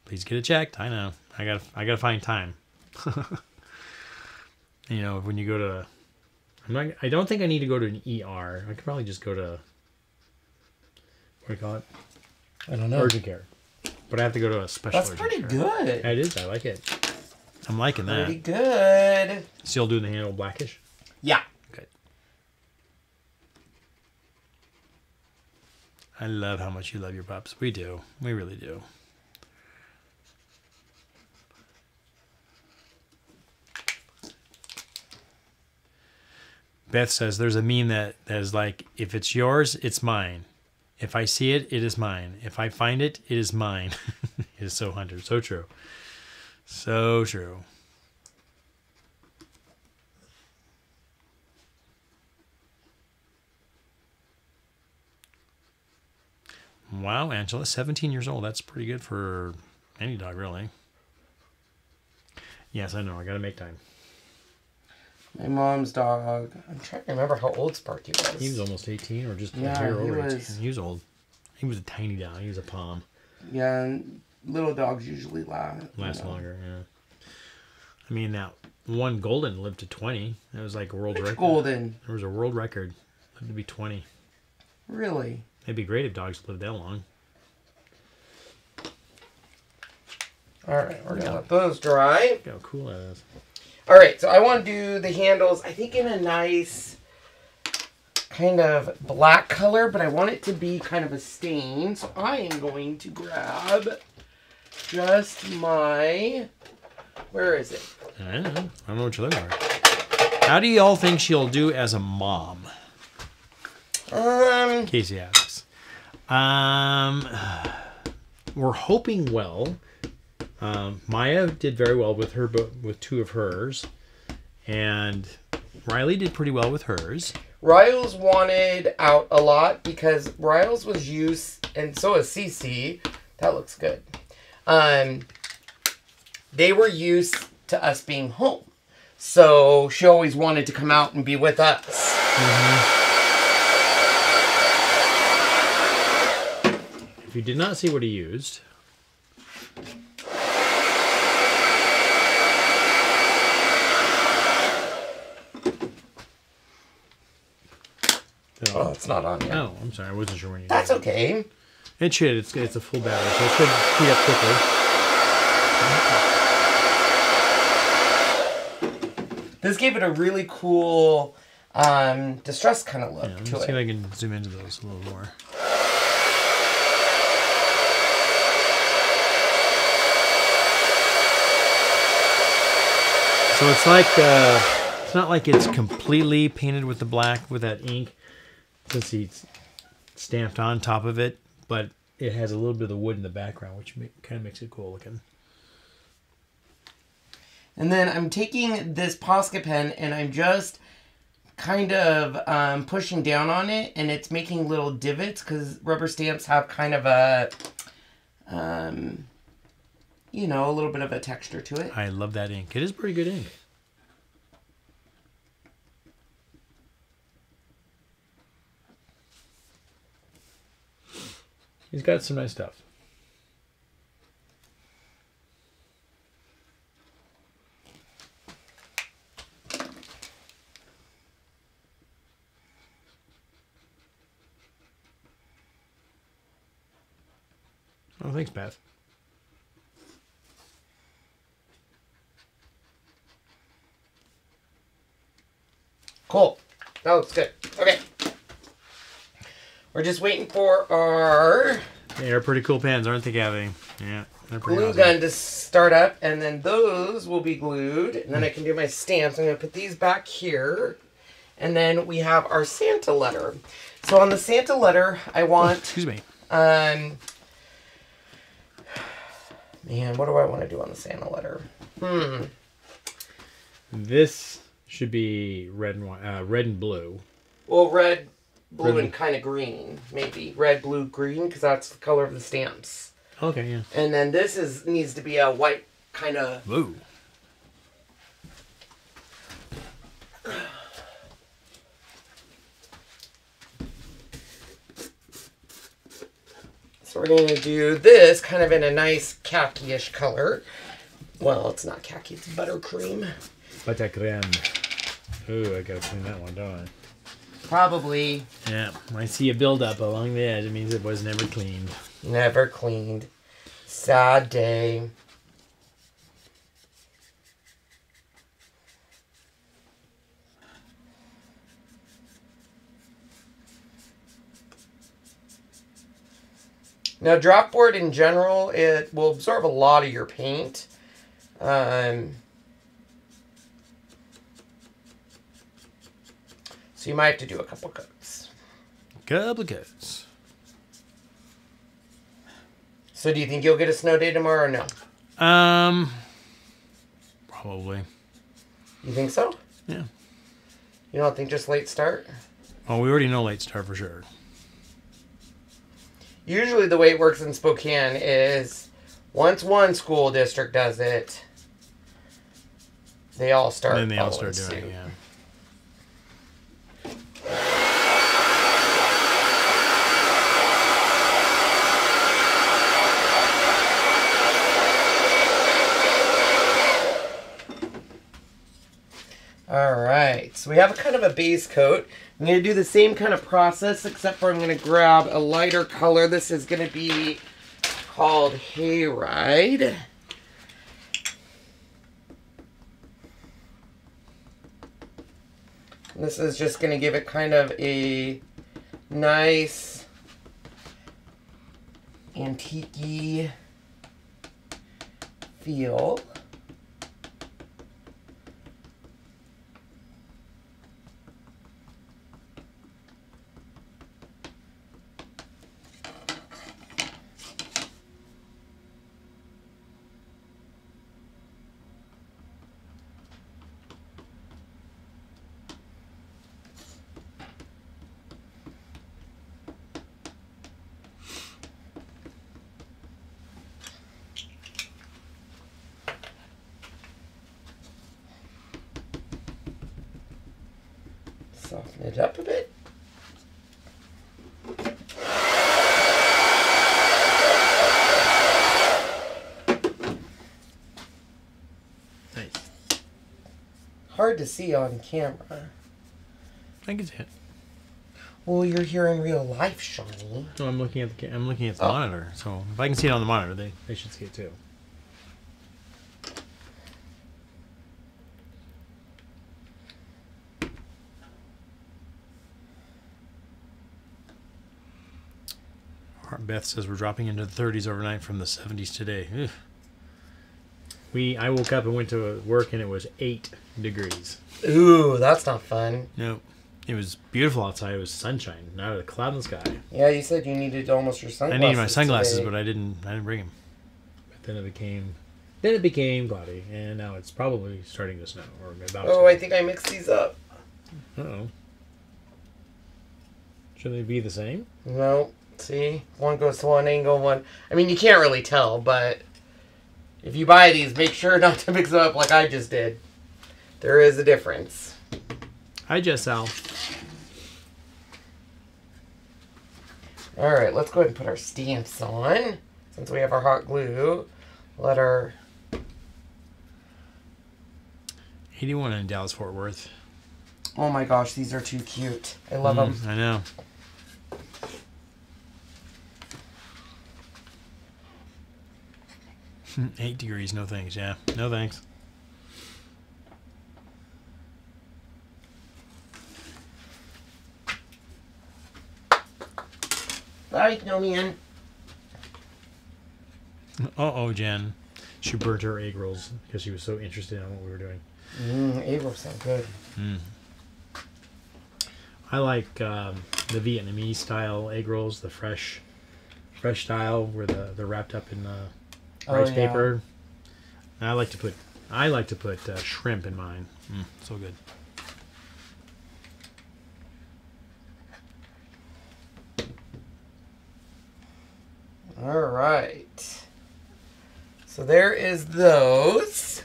Please get it checked. I know. I gotta find time. You know, when you go to, I don't think I need to go to an ER. I could probably just go to, what do you call it? I don't know. Urgent care. But I have to go to a special. That's pretty good. It is. I like it. I'm liking that. Pretty good. Still doing the handle blackish? Yeah. Okay. I love how much you love your pups. We do. We really do. Beth says there's a meme that is like, if it's yours, it's mine. If I see it, it is mine. If I find it, it is mine. It is so Hunter. So true. So true. Wow, Angela, 17 years old. That's pretty good for any dog, really. Yes, I know. I got to make time. My mom's dog. I'm trying to remember how old Sparky was. He was almost 18 or just over 18. He was old. He was a tiny dog. He was a pom. Yeah, and little dogs usually last longer, yeah. I mean, that one golden lived to 20. That was like a world record. Golden. There was a world record. Lived to be 20. Really? It'd be great if dogs lived that long. All right, we're going to let those dry. Look how cool that is. All right, so I want to do the handles, I think, in a nice kind of black color, but I want it to be kind of a stain. So I am going to grab just my, where is it? I don't know what you're looking for. How do y'all think she'll do as a mom? Casey asks. We're hoping well. Maya did very well with her, with 2 of hers, and Riley did pretty well with hers. Riley's wanted out a lot because Riley's was used, and so is CC. That looks good. They were used to us being home, so she always wanted to come out and be with us. Mm-hmm. If you did not see what he used. Oh, it's not on yet. Oh, I'm sorry. I wasn't sure when you did. That's okay. It should. It's a full battery, so it should heat up quickly. This gave it a really cool distressed kind of look to it. Let's see if I can zoom into those a little more. So it's like, it's not like it's completely painted with the black, with that ink. Since he's stamped on top of it, but it has a little bit of the wood in the background, which kind of makes it cool looking. And then I'm taking this Posca pen and I'm just kind of pushing down on it, and it's making little divots because rubber stamps have kind of a, you know, a little bit of a texture to it. I love that ink. It is pretty good ink. He's got some nice stuff. Oh, thanks, Beth. Cool. That looks good. Okay. We're just waiting for our They are pretty cool pens, aren't they, Gabby? Yeah. Glue awesome. Gun to start up, and then those will be glued, and then I can do my stamps. I'm going to put these back here, and then we have our Santa letter. So on the Santa letter, I want... excuse me. Man, what do I want to do on the Santa letter? This should be red and white, red and blue. Well, red, blue, red and kind of green, maybe. Red, blue, green, because that's the color of the stamps. Okay, yeah. And then this is needs to be a white kind of... blue. So we're going to do this kind of in a nice khaki-ish color. Well, it's not khaki, it's buttercream. Buttercream. Ooh, I gotta clean that one, don't I? Probably. Yeah, when I see a buildup along the edge, it means it was never cleaned. Never cleaned. Sad day. Now, dropboard in general, it will absorb a lot of your paint. So you might have to do a couple coats. So do you think you'll get a snow day tomorrow or no? Probably. You think so? Yeah. You don't think just late start? Oh, we already know late start for sure. Usually the way it works in Spokane is once one school district does it, they all start. And then they all start doing it, yeah. All right, so we have a kind of a base coat. I'm going to do the same kind of process, except for I'm going to grab a lighter color. This is going to be called Hayride. This is just going to give it kind of a nice antique-y feel. Soften it up a bit. Nice. Hard to see on camera. I can see it. Well, you're here in real life, Shawnee. No, I'm looking at the monitor. So if I can see it on the monitor, they should see it too. Beth says we're dropping into the 30s overnight from the 70s today. Ugh. I woke up and went to work and it was 8 degrees. Ooh, that's not fun. No, it was beautiful outside. It was sunshine, not a cloud in the sky. Yeah, you said you needed almost your sunglasses. I needed my sunglasses today. But I didn't bring them. But then it became cloudy, and now it's probably starting to snow or about. Oh, I think I mixed these up. Uh-oh. Should they be the same? No. See, one goes to one angle, one... I mean, you can't really tell, but if you buy these, make sure not to mix them up like I just did. There is a difference. Hi, Jessel. All right, let's go ahead and put our stamps on. Since we have our hot glue, let our... 81 in Dallas-Fort Worth. Oh, my gosh, these are too cute. I love them. I know. $8 degrees, no thanks, yeah. No thanks. Like, no man. Uh-oh, Jen. She burnt her egg rolls because she was so interested in what we were doing. Egg rolls sound good. I like the Vietnamese style egg rolls, the fresh style where they're wrapped up in the rice paper. And I like to put shrimp in mine. So good. All right. So there is those.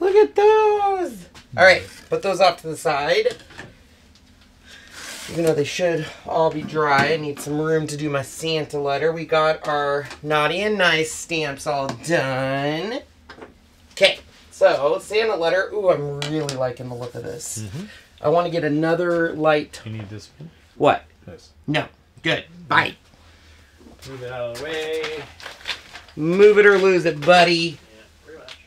Look at those. All right, put those off to the side. Even though they should all be dry, I need some room to do my Santa letter. We got our naughty and nice stamps all done. Okay, so Santa letter. Ooh, I'm really liking the look of this. I want to get another light. You need this one? What? This. No. Good. Bye. Move it out of the way. Move it or lose it, buddy. Yeah, pretty much.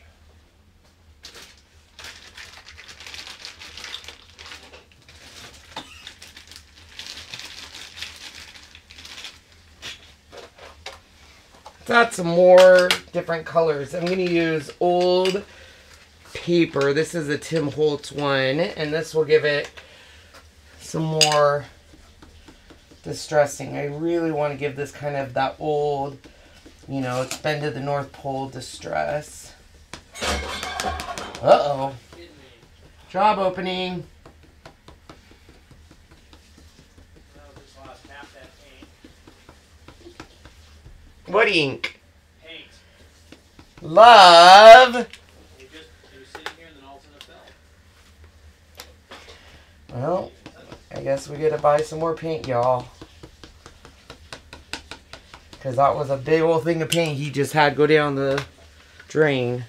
Got some more different colors. I'm going to use old paper. This is a Tim Holtz one, and this will give it some more distressing. I really want to give this kind of that old, you know, it's been to the North Pole distress. Uh-oh. Job opening. What ink? Paint. Love. You're sitting here and then all of a sudden it fell. Well, I guess we gotta buy some more paint, y'all. Because that was a big old thing of paint he just had go down the drain.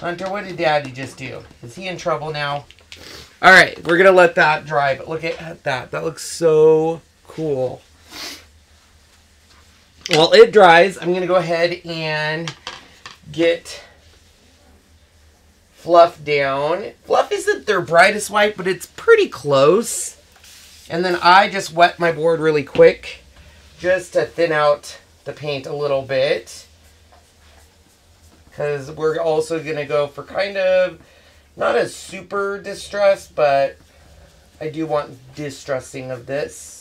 Hunter, what did Daddy just do? Is he in trouble now? Alright, we're gonna let that dry, but look at that. That looks so cool. While it dries, I'm going to go ahead and get fluff down. Fluff isn't their brightest white, but it's pretty close. And then I just wet my board really quick just to thin out the paint a little bit. Because we're also going to go for kind of not a super distress, but I do want distressing of this.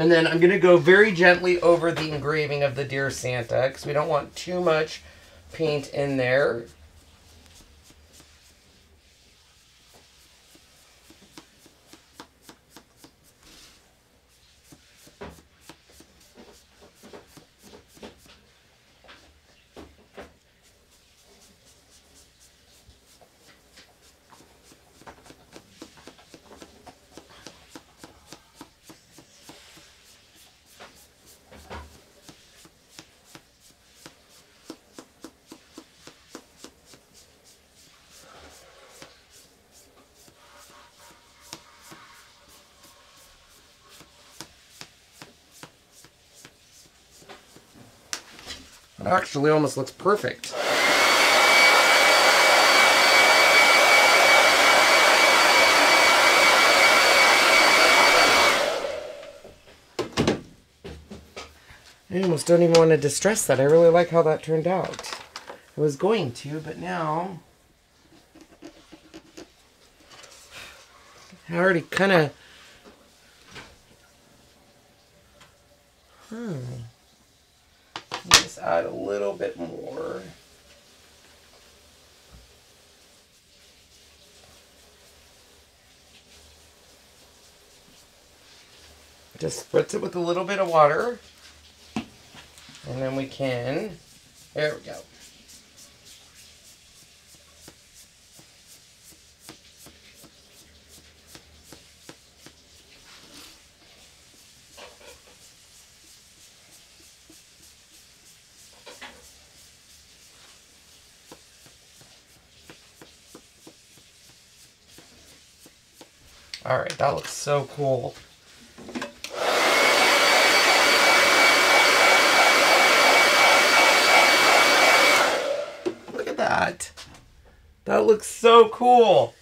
And then I'm going to go very gently over the engraving of the Dear Santa because we don't want too much paint in there. Actually almost looks perfect. I almost don't even want to distress that. I really like how that turned out. I was going to, but now I already kind of add a little bit more. Just spritz it with a little bit of water. And then we can, there we go. All right, that looks so cool. Look at that. looks so cool.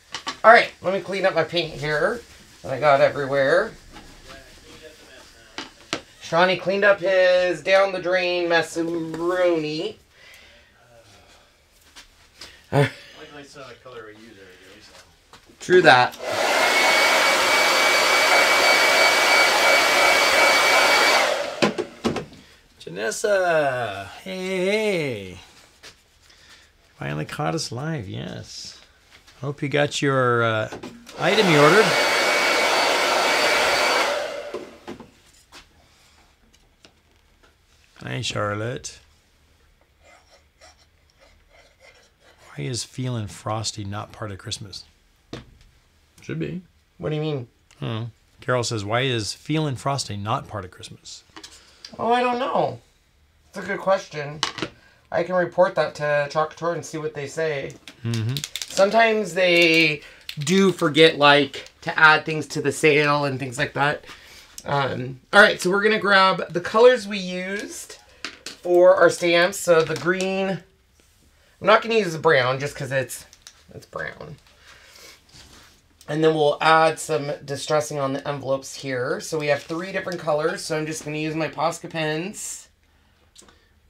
All right, let me clean up my paint here that I got everywhere. Shawnee cleaned up his down the drain macaroni. I like my color we use every day, so. True that. Janessa, hey, finally caught us live. Yes. Hope you got your item you ordered. Hi, Charlotte. Why is feeling frosty not part of Christmas? Should be. What do you mean? Hmm. Carol says, why is feeling frosty not part of Christmas? Oh, I don't know. It's a good question. I can report that to Chalk Couture and see what they say. Mm-hmm. Sometimes they do forget, like, to add things to the sale and things like that. All right, so we're going to grab the colors we used for our stamps. So the green, I'm not going to use the brown just because it's brown. And then we'll add some distressing on the envelopes here. So we have three different colors. So I'm just going to use my Posca pens.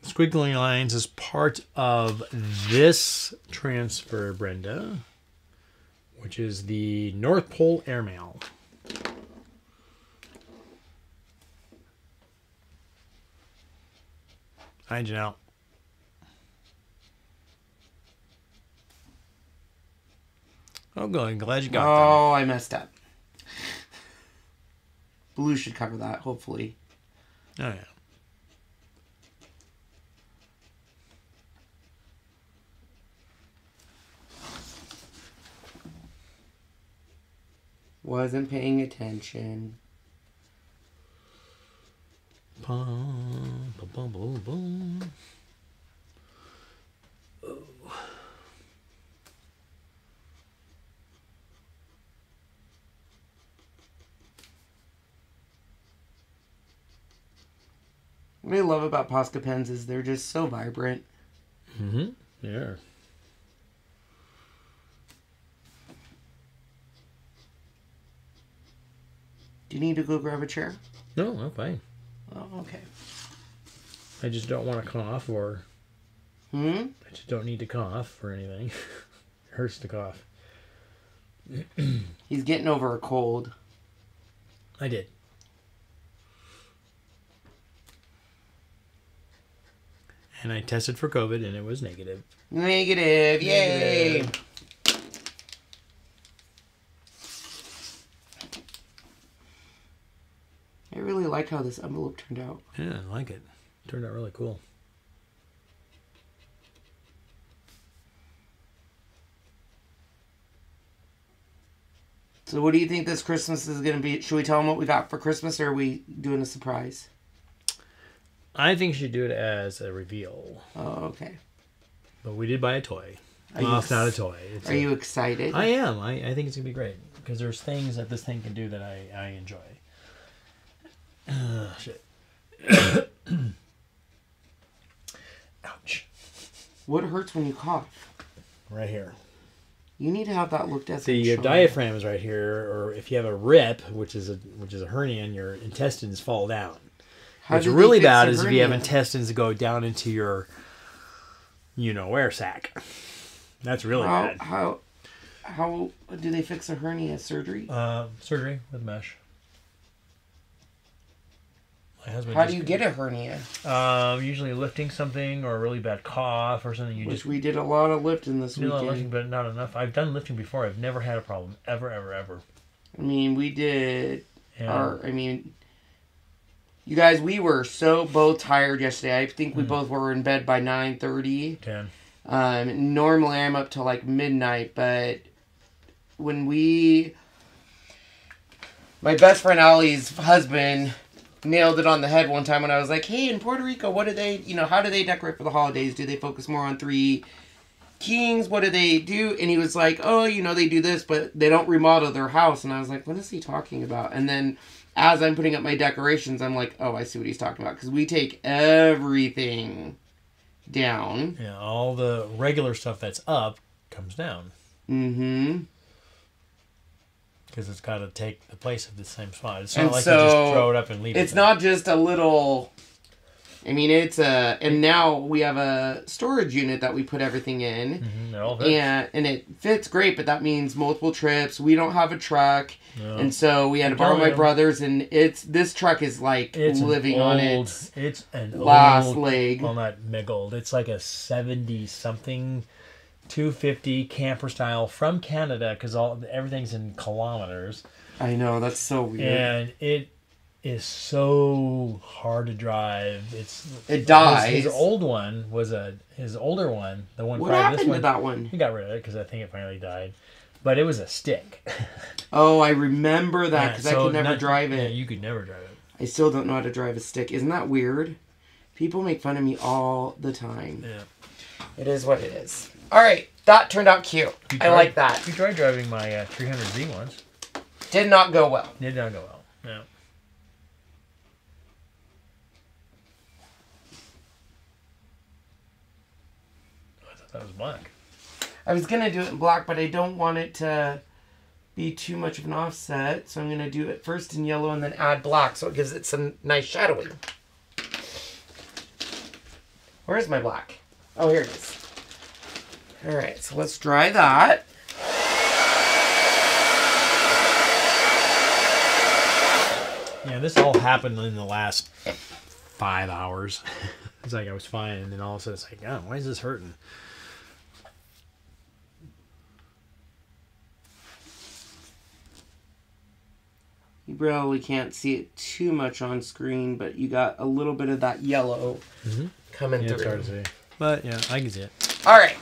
Squiggly lines is part of this transfer, Brenda, which is the North Pole airmail. Hi, Janelle. Oh, good. Glad you got that. Oh, I messed up. Blue should cover that, hopefully. Oh, yeah. Wasn't paying attention. Bum, bum, bum, bum, bum. Oh. What I love about Posca pens is they're just so vibrant. Mm-hmm. Yeah. Do you need to go grab a chair? No, I'm fine. Oh, okay. I just don't want to cough or... Hmm? I just don't need to cough or anything. It hurts to cough. He's getting over a cold. I did. And I tested for COVID and it was negative. Negative, yay! Negative. I really like how this envelope turned out. Yeah, I like it. It turned out really cool. So what do you think this Christmas is going to be? Should we tell them what we got for Christmas, or are we doing a surprise? I think you should do it as a reveal. Oh, okay. But we did buy a toy. Well, it's not a toy. It's you excited? I am. I think it's going to be great, because there's things that this thing can do that I enjoy. Shit. Ouch. What hurts when you cough? Right here. You need to have that looked at. See, your diaphragm is right here, or if you have a rip, which is a hernia, and your intestines fall down. What's really bad is if you have intestines that go down into your, you know, air sac. That's really bad. How do they fix a hernia? Surgery? Surgery with mesh. How do you get a hernia? Usually lifting something, or a really bad cough or something. We did a lot of lifting this weekend. A lot of lifting, but not enough. I've done lifting before. I've never had a problem. Ever, ever, ever. I mean, we did. Yeah. You guys, we were so both tired yesterday. I think we both were in bed by 9:30. 10. Normally, I'm up till like midnight, but when my best friend Ollie's husband nailed it on the head one time when I was like, hey, in Puerto Rico, what do they, how do they decorate for the holidays? Do they focus more on three kings? What do they do? And he was like, oh, they do this, but they don't remodel their house. And I was like, what is he talking about? And then as I'm putting up my decorations, I'm like, oh, I see what he's talking about. Because we take everything down. Yeah, all the regular stuff that's up comes down. Mm-hmm. Because it's got to take the place of the same spot. It's not like you just throw it up and leave it. It's not just a little... I mean, it's a... And now we have a storage unit that we put everything in. Mm-hmm. It all fits. And it fits great, but that means multiple trips. We don't have a truck. No. And so we had to borrow my brother's. And it's this truck is like living on its last leg. Well, not mega old. It's like a 70-something... 250 camper style from Canada, because everything's in kilometers. I know, that's so weird. And it is so hard to drive. It dies. His old one was his older one. The one. What happened to that one? He got rid of it because I think it finally died. But it was a stick. Oh, I remember that because I could never drive it. Yeah, you could never drive it. I still don't know how to drive a stick. Isn't that weird? People make fun of me all the time. Yeah. It is what it is. All right, that turned out cute. I like that. You tried driving my 300Z once. Did not go well. Did not go well, no. I thought that was black. I was going to do it in black, but I don't want it to be too much of an offset. So I'm going to do it first in yellow and then add black so it gives it some nice shadowing. Where is my black? Oh, here it is. All right, so let's dry that. Yeah, this all happened in the last 5 hours. It's like I was fine, and then all of a sudden it's like, oh, why is this hurting? You probably can't see it too much on screen, but you got a little bit of that yellow coming through. It's hard to see. But, yeah, I can see it. All right.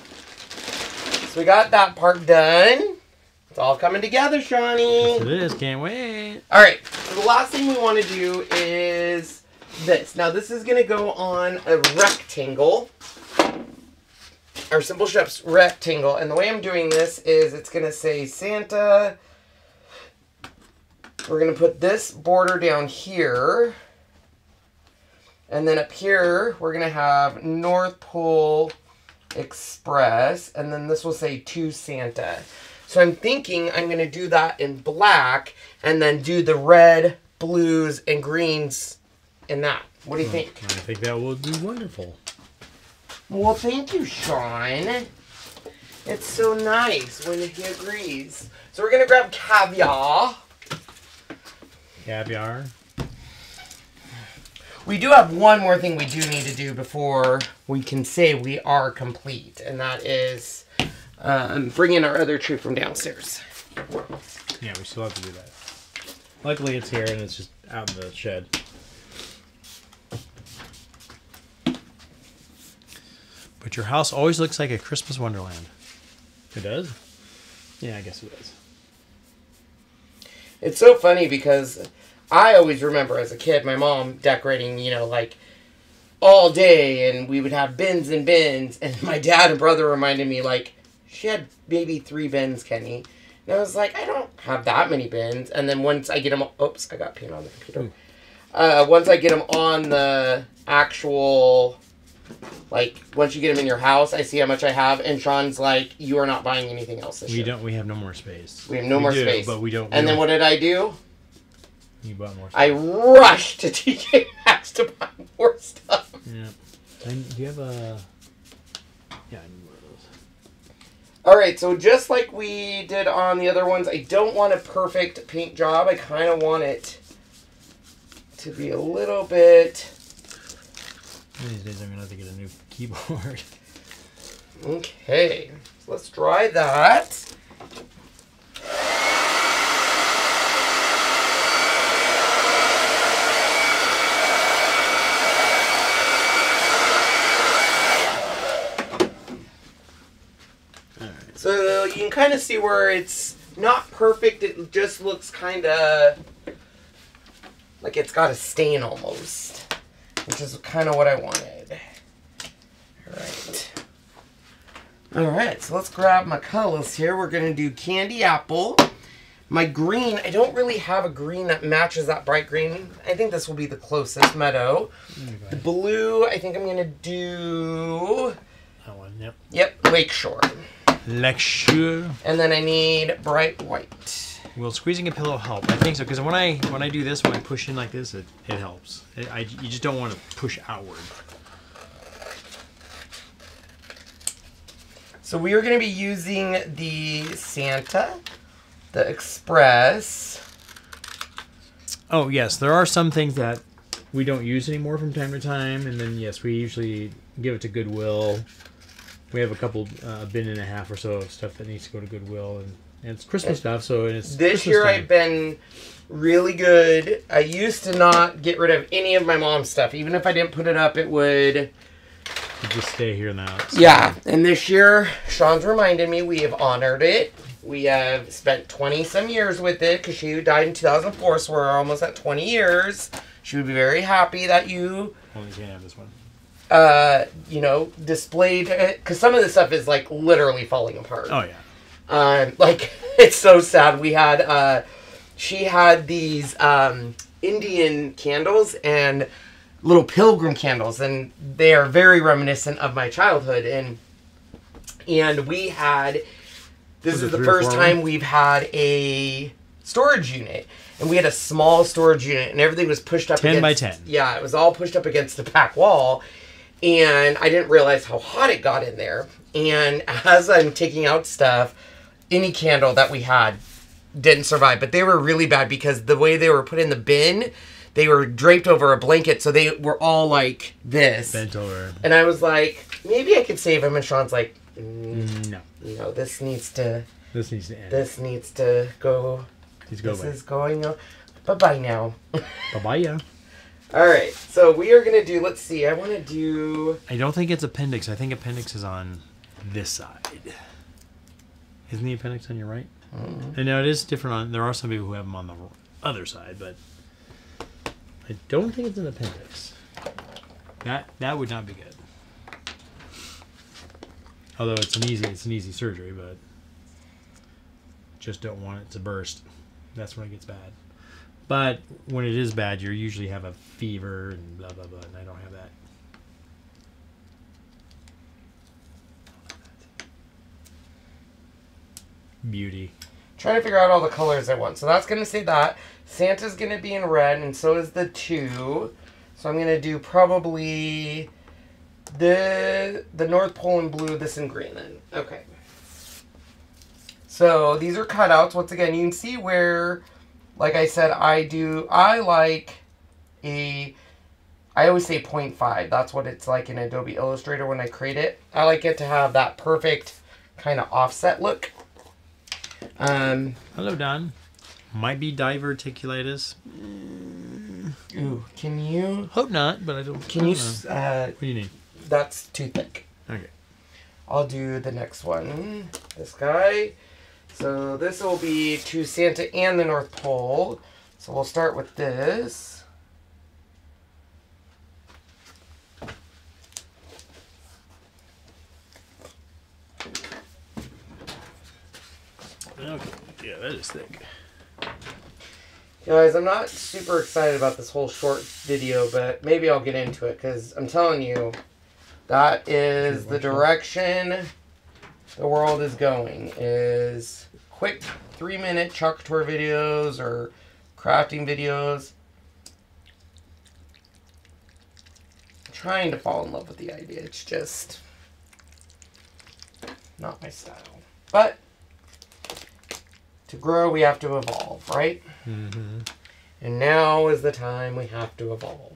So we got that part done. It's all coming together, Shawnee. Yes, it is. Can't wait. All right. So the last thing we want to do is this. Now, this is going to go on a rectangle. Our Simple Chef's rectangle. And the way I'm doing this is it's going to say Santa. We're going to put this border down here. And then up here, we're going to have North Pole Express, and then this will say to Santa. So I'm thinking I'm going to do that in black and then do the red, blues, and greens in that. What do you think? I think that will be wonderful. Well, thank you, Shawn. It's so nice when he agrees. So we're going to grab caviar. Caviar. We do have one more thing we do need to do before we can say we are complete, and that is bring in our other tree from downstairs. Yeah, we still have to do that. Luckily, it's here, and it's just out in the shed. But your house always looks like a Christmas wonderland. It does? Yeah, I guess it does. It's so funny because... I always remember as a kid, my mom decorating, you know, like all day, and we would have bins and bins. And my dad and brother reminded me, like, she had maybe 3 bins, Kenny. And I was like, I don't have that many bins. And then once I get them, oops, I got paint on the computer. Once I get them on the actual, like, once you get them in your house, I see how much I have. And Sean's like, you are not buying anything else this year. We have no more space. We have no more space. But we don't. And then what did I do? You bought more stuff. I rushed to TK Maxx to buy more stuff. Yeah. And do you have a... Yeah, I need one of those. All right, so just like we did on the other ones, I don't want a perfect paint job. I kind of want it to be a little bit... These days I'm going to have to get a new keyboard. Okay. So let's dry that. So you can kind of see where it's not perfect. It just looks kind of like it's got a stain almost, which is kind of what I wanted. All right. All right, so let's grab my colors here. We're going to do candy apple. My green, I don't really have a green that matches that bright green. I think this will be the closest, meadow. Okay. The blue, I think I'm going to do... That one, yep. Yep, Lakeshore. Lecture. And then I need bright white. Will squeezing a pillow help? I think so, because when I do this, when I push in like this, it helps. You just don't want to push outward. So we are going to be using the Santa, the Express. Oh yes, there are some things that we don't use anymore from time to time, and then yes, we usually give it to Goodwill. We have a couple, bin and a half or so of stuff that needs to go to Goodwill, and it's Christmas stuff. So it's this Christmas year time. I've been really good. I used to not get rid of any of my mom's stuff, even if I didn't put it up, it would just stay here now. So. Yeah, and this year Shawn's reminded me we have honored it. We have spent 20-some years with it because she died in 2004, so we're almost at 20 years. She would be very happy that you... Well, you can't have this one. You know, displayed it. Because some of the stuff is, like, literally falling apart. Oh, yeah. Like, it's so sad. We had... she had these Indian candles and little pilgrim candles, and they are very reminiscent of my childhood. And we had... This is the first time we've had a storage unit. And we had a small storage unit, and everything was pushed up against... 10 by 10. Yeah, it was all pushed up against the back wall. And I didn't realize how hot it got in there. And as I'm taking out stuff, any candle that we had didn't survive. But they were really bad because the way they were put in the bin, they were draped over a blanket. So they were all like this. Bent over. And I was like, maybe I could save them. And Shawn's like... No. No, this needs to... This needs to end. This needs to go... This is going on. Bye-bye now. Bye-bye, yeah. All right, so we are going to do... Let's see, I want to do... I don't think it's appendix. I think appendix is on this side. Isn't the appendix on your right? Mm-hmm. I know it is different on... There are some people who have them on the other side, but... I don't think it's an appendix. That would not be good. Although it's an easy surgery, but just don't want it to burst. That's when it gets bad. But when it is bad, you usually have a fever and blah, blah, blah, and I don't have that. Beauty. Trying to figure out all the colors I want. So that's going to say that. Santa's going to be in red, and so is the 2. So I'm going to do probably... The North Pole in blue, this in green then. Okay. So these are cutouts. Once again, you can see where, like I said, I like a, I always say 0.5. That's what it's like in Adobe Illustrator when I create it. I like it to have that perfect kind of offset look. Hello, Don. Might be diverticulitis. Ooh, can you? Hope not, but I don't. Can you? What do you need? That's too thick. Okay. I'll do the next one. This guy. So this will be to Santa and the North Pole. So we'll start with this. Okay. Yeah, that is thick. Guys, I'm not super excited about this whole short video, but maybe I'll get into it because I'm telling you, that is the direction the world is going, is quick 3-minute Chalk Couture videos or crafting videos. I'm trying to fall in love with the idea. It's just not my style. But to grow, we have to evolve, right? Mm-hmm. And now is the time we have to evolve.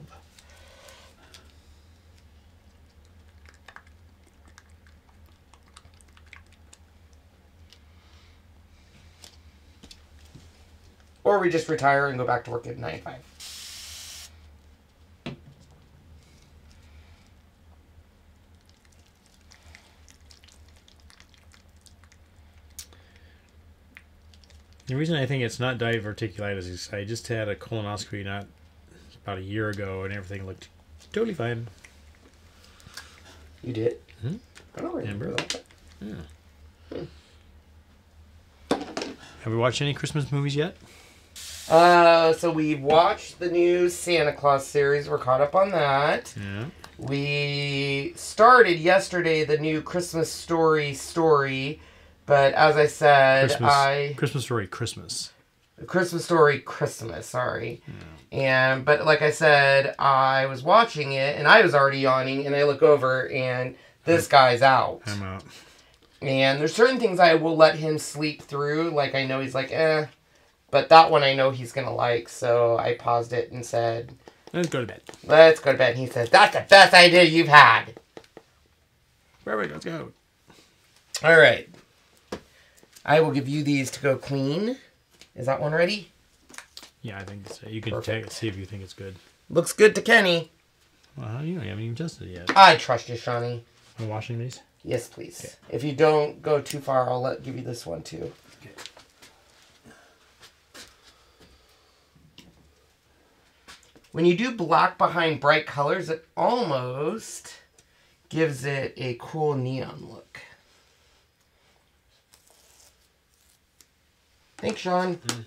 Or we just retire and go back to work at 9 to 5. The reason I think it's not diverticulitis is I just had a colonoscopy not about a year ago, and everything looked totally fine. You did? Hmm? I don't remember that. Yeah. Hmm. Have we watched any Christmas movies yet? So we've watched the new Santa Claus series. We're caught up on that. Yeah. We started yesterday the new Christmas Story. But as I said, Christmas Story Christmas, sorry. Yeah. And, but like I said, I was watching it and I was already yawning and I look over and this guy's out. I'm out. And there's certain things I will let him sleep through. Like I know he's like, eh, but that one I know he's going to like. So I paused it and said, let's go to bed. Let's go to bed. And he says, that's the best idea you've had. Perfect. Let's go. All right. I will give you these to go clean. Is that one ready? Yeah, I think so. You can take it, see if you think it's good. Looks good to Kenny. Well, you haven't even adjusted it yet. I trust you, Shawnee. I'm washing these? Yes, please. Okay. If you don't go too far, I'll give you this one, too. Okay. When you do black behind bright colors, it almost gives it a cool neon look. Thanks, Shawn. Mm-hmm.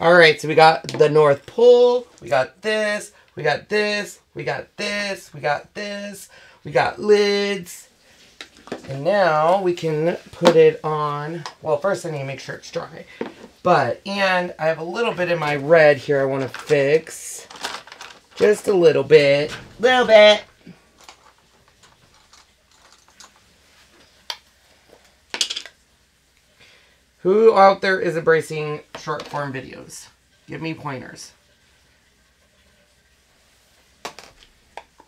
All right, so we got the North Pole. We got this. We got this. We got this. We got this. We got lids. And now we can put it on. Well, first I need to make sure it's dry. But, and I have a little bit in my red here I want to fix. Just a little bit. Little bit. Who out there is embracing short form videos? Give me pointers.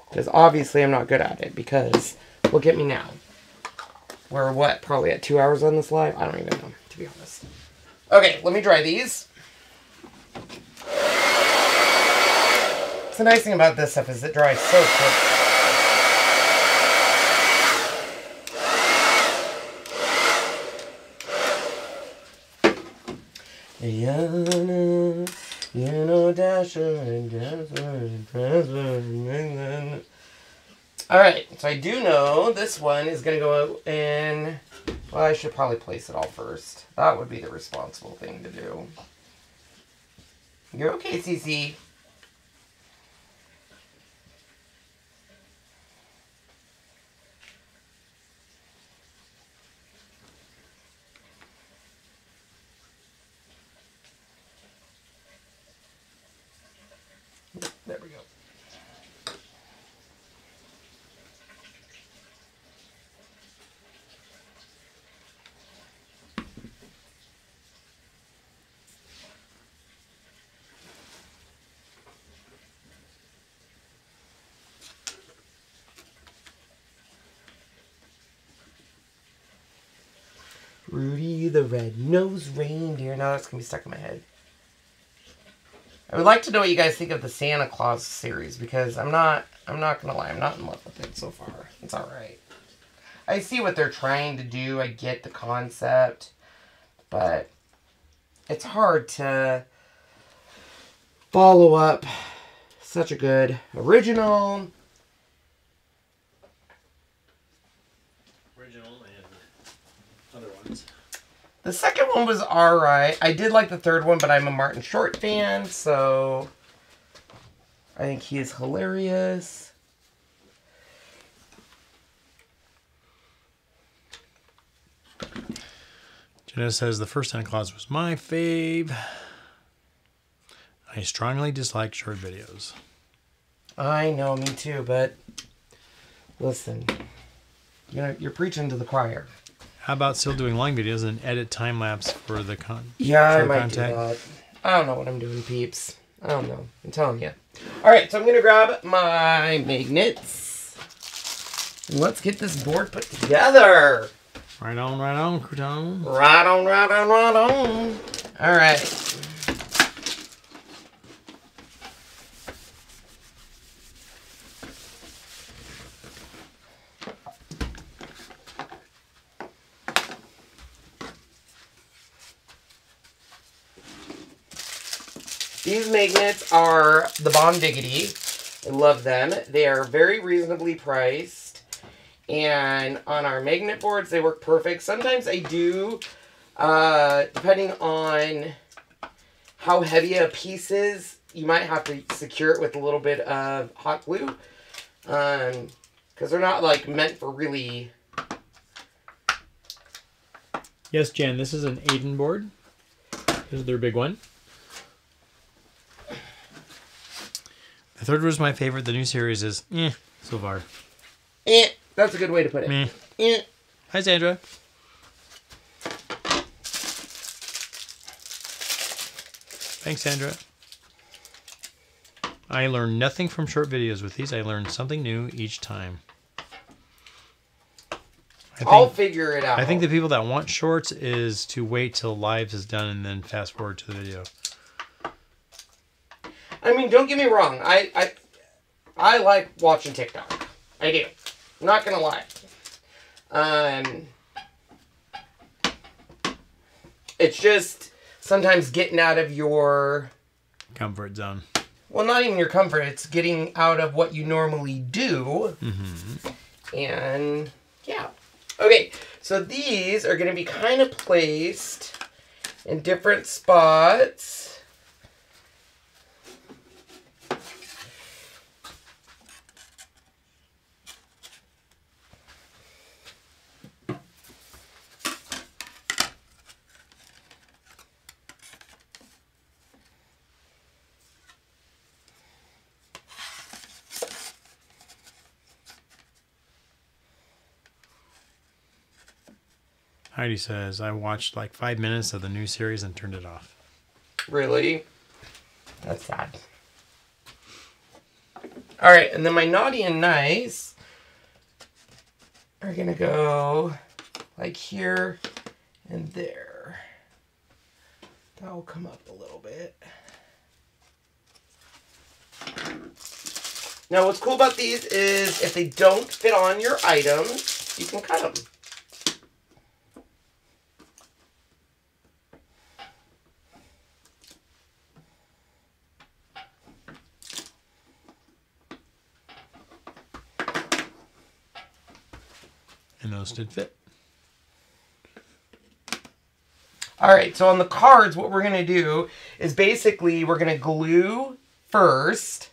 Because obviously I'm not good at it, because look at me now. We're what, probably at 2 hours on this live? I don't even know, to be honest. Okay, let me dry these. It's the nice thing about this stuff is it dries so quick. You know, Dasher and Jasper and Prancer and England. All right, so I do know this one is going to go in. Well, I should probably place it all first. That would be the responsible thing to do. You're okay, CC. There we go. Rudy the Red-Nosed Reindeer. Now that's going to be stuck in my head. I would like to know what you guys think of the Santa Claus series, because I'm not gonna lie, I'm not in love with it so far. It's all right. I see what they're trying to do. I get the concept, but it's hard to follow up such a good original. And other ones. The second one was all right. I did like the third one, but I'm a Martin Short fan, so I think he is hilarious. Jenna says, the first Santa Claus was my fave. I strongly dislike short videos. I know, me too, but listen, you're preaching to the choir. How about still doing long videos and edit time lapse for the con? Yeah, I might do that. I don't know what I'm doing, peeps. I don't know. I'm telling you. All right, so I'm gonna grab my magnets. Let's get this board put together. Right on, right on, crouton. Right on, right on, right on. All right. These magnets are the bomb diggity. I love them. They are very reasonably priced. And on our magnet boards, they work perfect. Sometimes I do, depending on how heavy a piece is, you might have to secure it with a little bit of hot glue. Because they're not, like, meant for really... Yes, Jan, this is an Aiden board. This is their big one. The third was my favorite. The new series is eh, so far. Eh, that's a good way to put it. Meh. Eh. Hi, Sandra. Thanks, Sandra. I learned nothing from short videos with these. I learned something new each time. I'll figure it out. I think the people that want shorts is to wait till lives is done and then fast forward to the video. I mean, don't get me wrong. I like watching TikTok. I do. I'm not gonna lie. It's just sometimes getting out of your comfort zone. Well, not even your comfort. It's getting out of what you normally do. Mm-hmm. And yeah. Okay, so these are going to be kind of placed in different spots. Heidi says, I watched like 5 minutes of the new series and turned it off. Really? That's sad. All right, and then my naughty and nice are going to go like here and there. That will come up a little bit. Now, what's cool about these is if they don't fit on your items, you can cut them. And those did fit. All right, so on the cards, what we're going to do is basically we're going to glue first.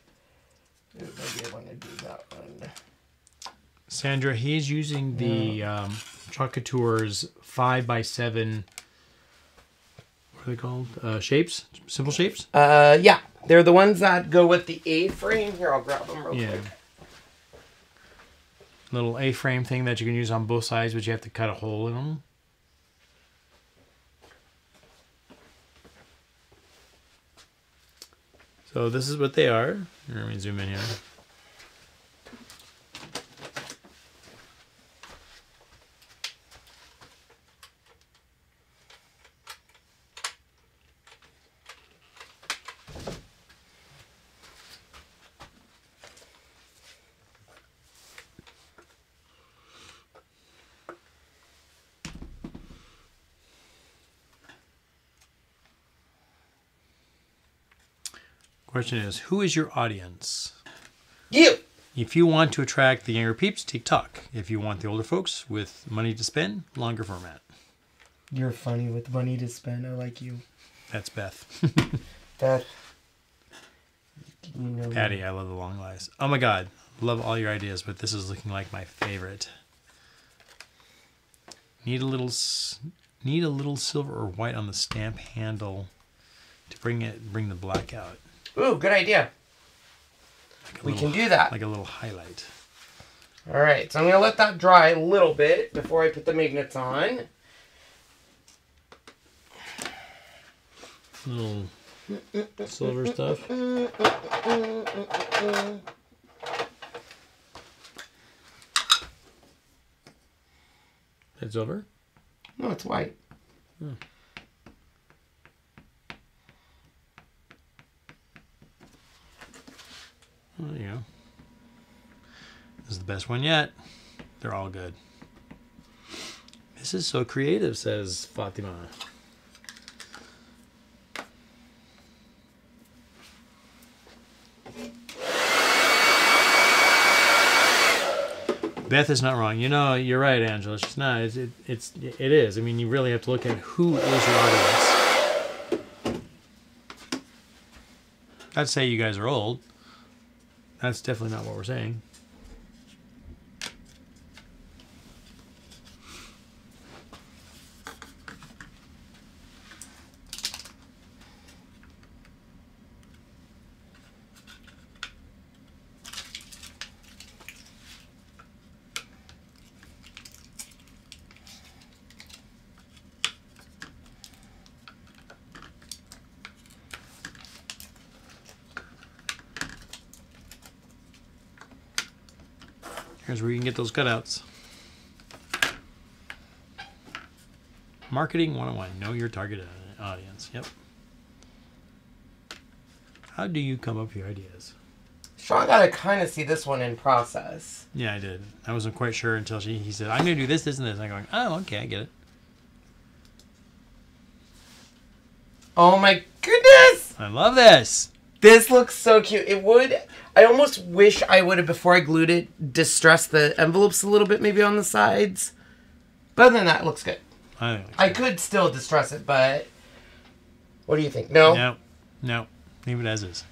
Maybe I want to do that one. Sandra, he's using the Chalk Couture's 5x7, what are they called? Shapes? Simple shapes? Yeah, they're the ones that go with the A-frame. Here, I'll grab them real quick. Little A-frame thing that you can use on both sides, but you have to cut a hole in them. So this is what they are. Let me zoom in here. Question is, who is your audience? You. If you want to attract the younger peeps, TikTok. If you want the older folks with money to spend, longer format. You're funny with money to spend. I like you. That's Beth. Beth. You know Patty, me. I love the long lies. Oh my God, love all your ideas, but this is looking like my favorite. Need a little silver or white on the stamp handle to bring the black out. Ooh, good idea. We can do that. Like a little highlight. All right, so I'm going to let that dry a little bit before I put the magnets on. Little silver stuff. That's silver? No, it's white. Hmm. There you go. This is the best one yet. They're all good. This is so creative, says Fatima. Beth is not wrong. You know, you're right, Angela. She's not. It is. I mean, you really have to look at who is your audience. I'd say you guys are old. That's definitely not what we're saying. markers where you can get those cutouts. Marketing 101, know your target audience. Yep. How do you come up with your ideas? Shawn got to kind of see this one in process. Yeah, I did. I wasn't quite sure until he said, I'm going to do this, this, and this. And I'm going, oh, okay, I get it. Oh my goodness! I love this! This looks so cute. It would... I almost wish I would have, before I glued it, distressed the envelopes a little bit, maybe on the sides. But other than that, it looks good. I think it looks good. I could still distress it, but... What do you think? No? No. No. Leave it as is.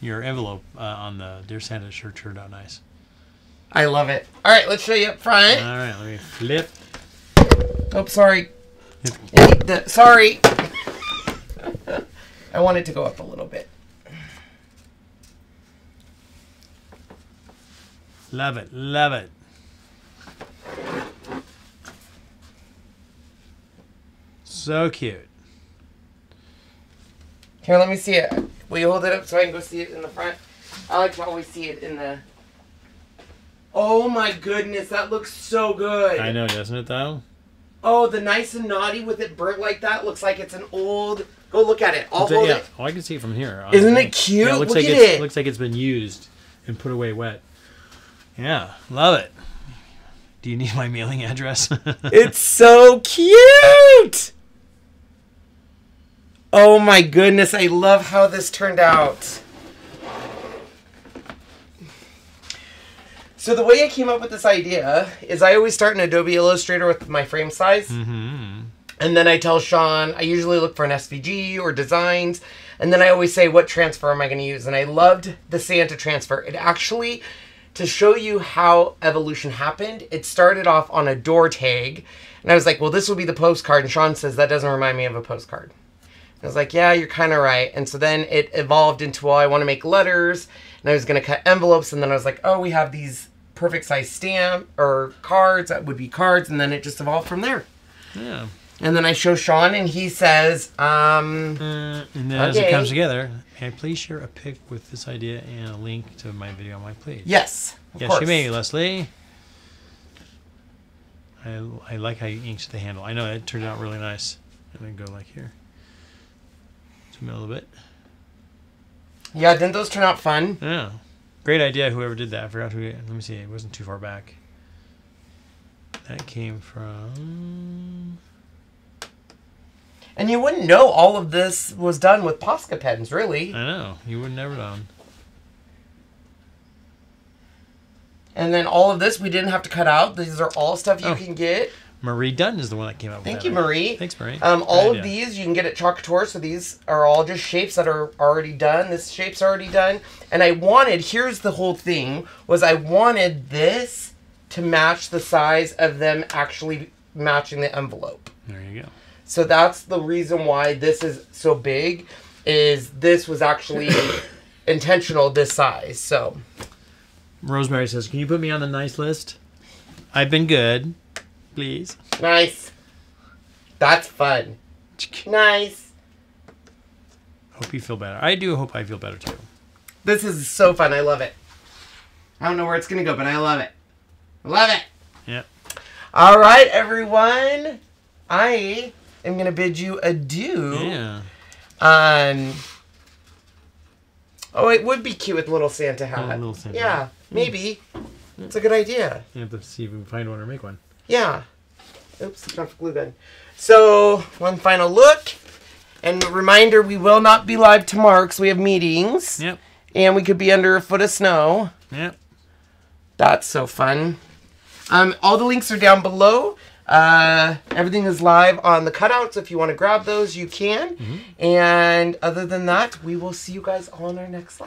Your envelope on the Dear Santa shirt turned out nice. I love it. All right, let's show you up front. All right, let me flip. Oh, sorry. Sorry. I want it to go up a little bit. Love it. Love it. So cute. Here, let me see it. Will you hold it up so I can go see it in the front? I like to always see it in the... Oh my goodness, that looks so good. I know, doesn't it though? Oh, the nice and naughty with it burnt like that looks like it's an old... Go look at it. I'll hold it. Oh, I can see it from here. Honestly. Isn't it cute? Yeah, it looks like it looks like it's been used and put away wet. Yeah, love it. Do you need my mailing address? It's so cute! Oh my goodness, I love how this turned out. So the way I came up with this idea is I always start in Adobe Illustrator with my frame size. Mm-hmm. And then I tell Shawn, I usually look for an SVG or designs. And then I always say, what transfer am I going to use? And I loved the Santa transfer. It actually, to show you how evolution happened, it started off on a door tag. And I was like, well, this will be the postcard. And Shawn says, that doesn't remind me of a postcard. I was like, yeah, you're kind of right. And so then it evolved into, well, I want to make letters, and I was going to cut envelopes. And then I was like, oh, we have these perfect size stamp or cards. That would be cards. And then it just evolved from there. Yeah. And then I show Shawn, and he says, and then okay. As it comes together, may I please share a pic with this idea and a link to my video on my page? Yes, of course. You may, Leslie. I like how you inked the handle. I know, it turned out really nice. And then go like here. A little bit. Yeah, didn't those turn out fun? Yeah. Great idea, whoever did that. I forgot who. Let me see. It wasn't too far back. That came from... And you wouldn't know all of this was done with Posca pens, really. I know. You would never know. And then all of this we didn't have to cut out. These are all stuff you can get. Marie Dunn is the one that came up with that. Thank you, Marie. Thanks, Marie. All of these you can get at Chalk Couture, so these are all just shapes that are already done. This shape's already done. And I wanted, here's the whole thing, was I wanted this to match the size of them actually matching the envelope. There you go. So that's the reason why this is so big, is this was actually intentional, this size, so. Rosemary says, can you put me on the nice list? I've been good. Please. Nice. That's fun. Nice. Hope you feel better. I do hope I feel better too. This is so fun. I love it. I don't know where it's going to go, but I love it. Love it. Yep. All right, everyone. I am going to bid you adieu. Yeah. Oh, it would be cute with little Santa hat. Yeah, little Santa. Yeah, maybe. Yeah. It's a good idea. You have to see if we can find one or make one. Yeah. Oops, dropped the glue gun. So, one final look. And a reminder, we will not be live tomorrow because we have meetings. Yep. And we could be under a foot of snow. Yep. That's so fun. All the links are down below. Everything is live on the cutouts. If you want to grab those, you can. Mm-hmm. And other than that, we will see you guys all in our next live.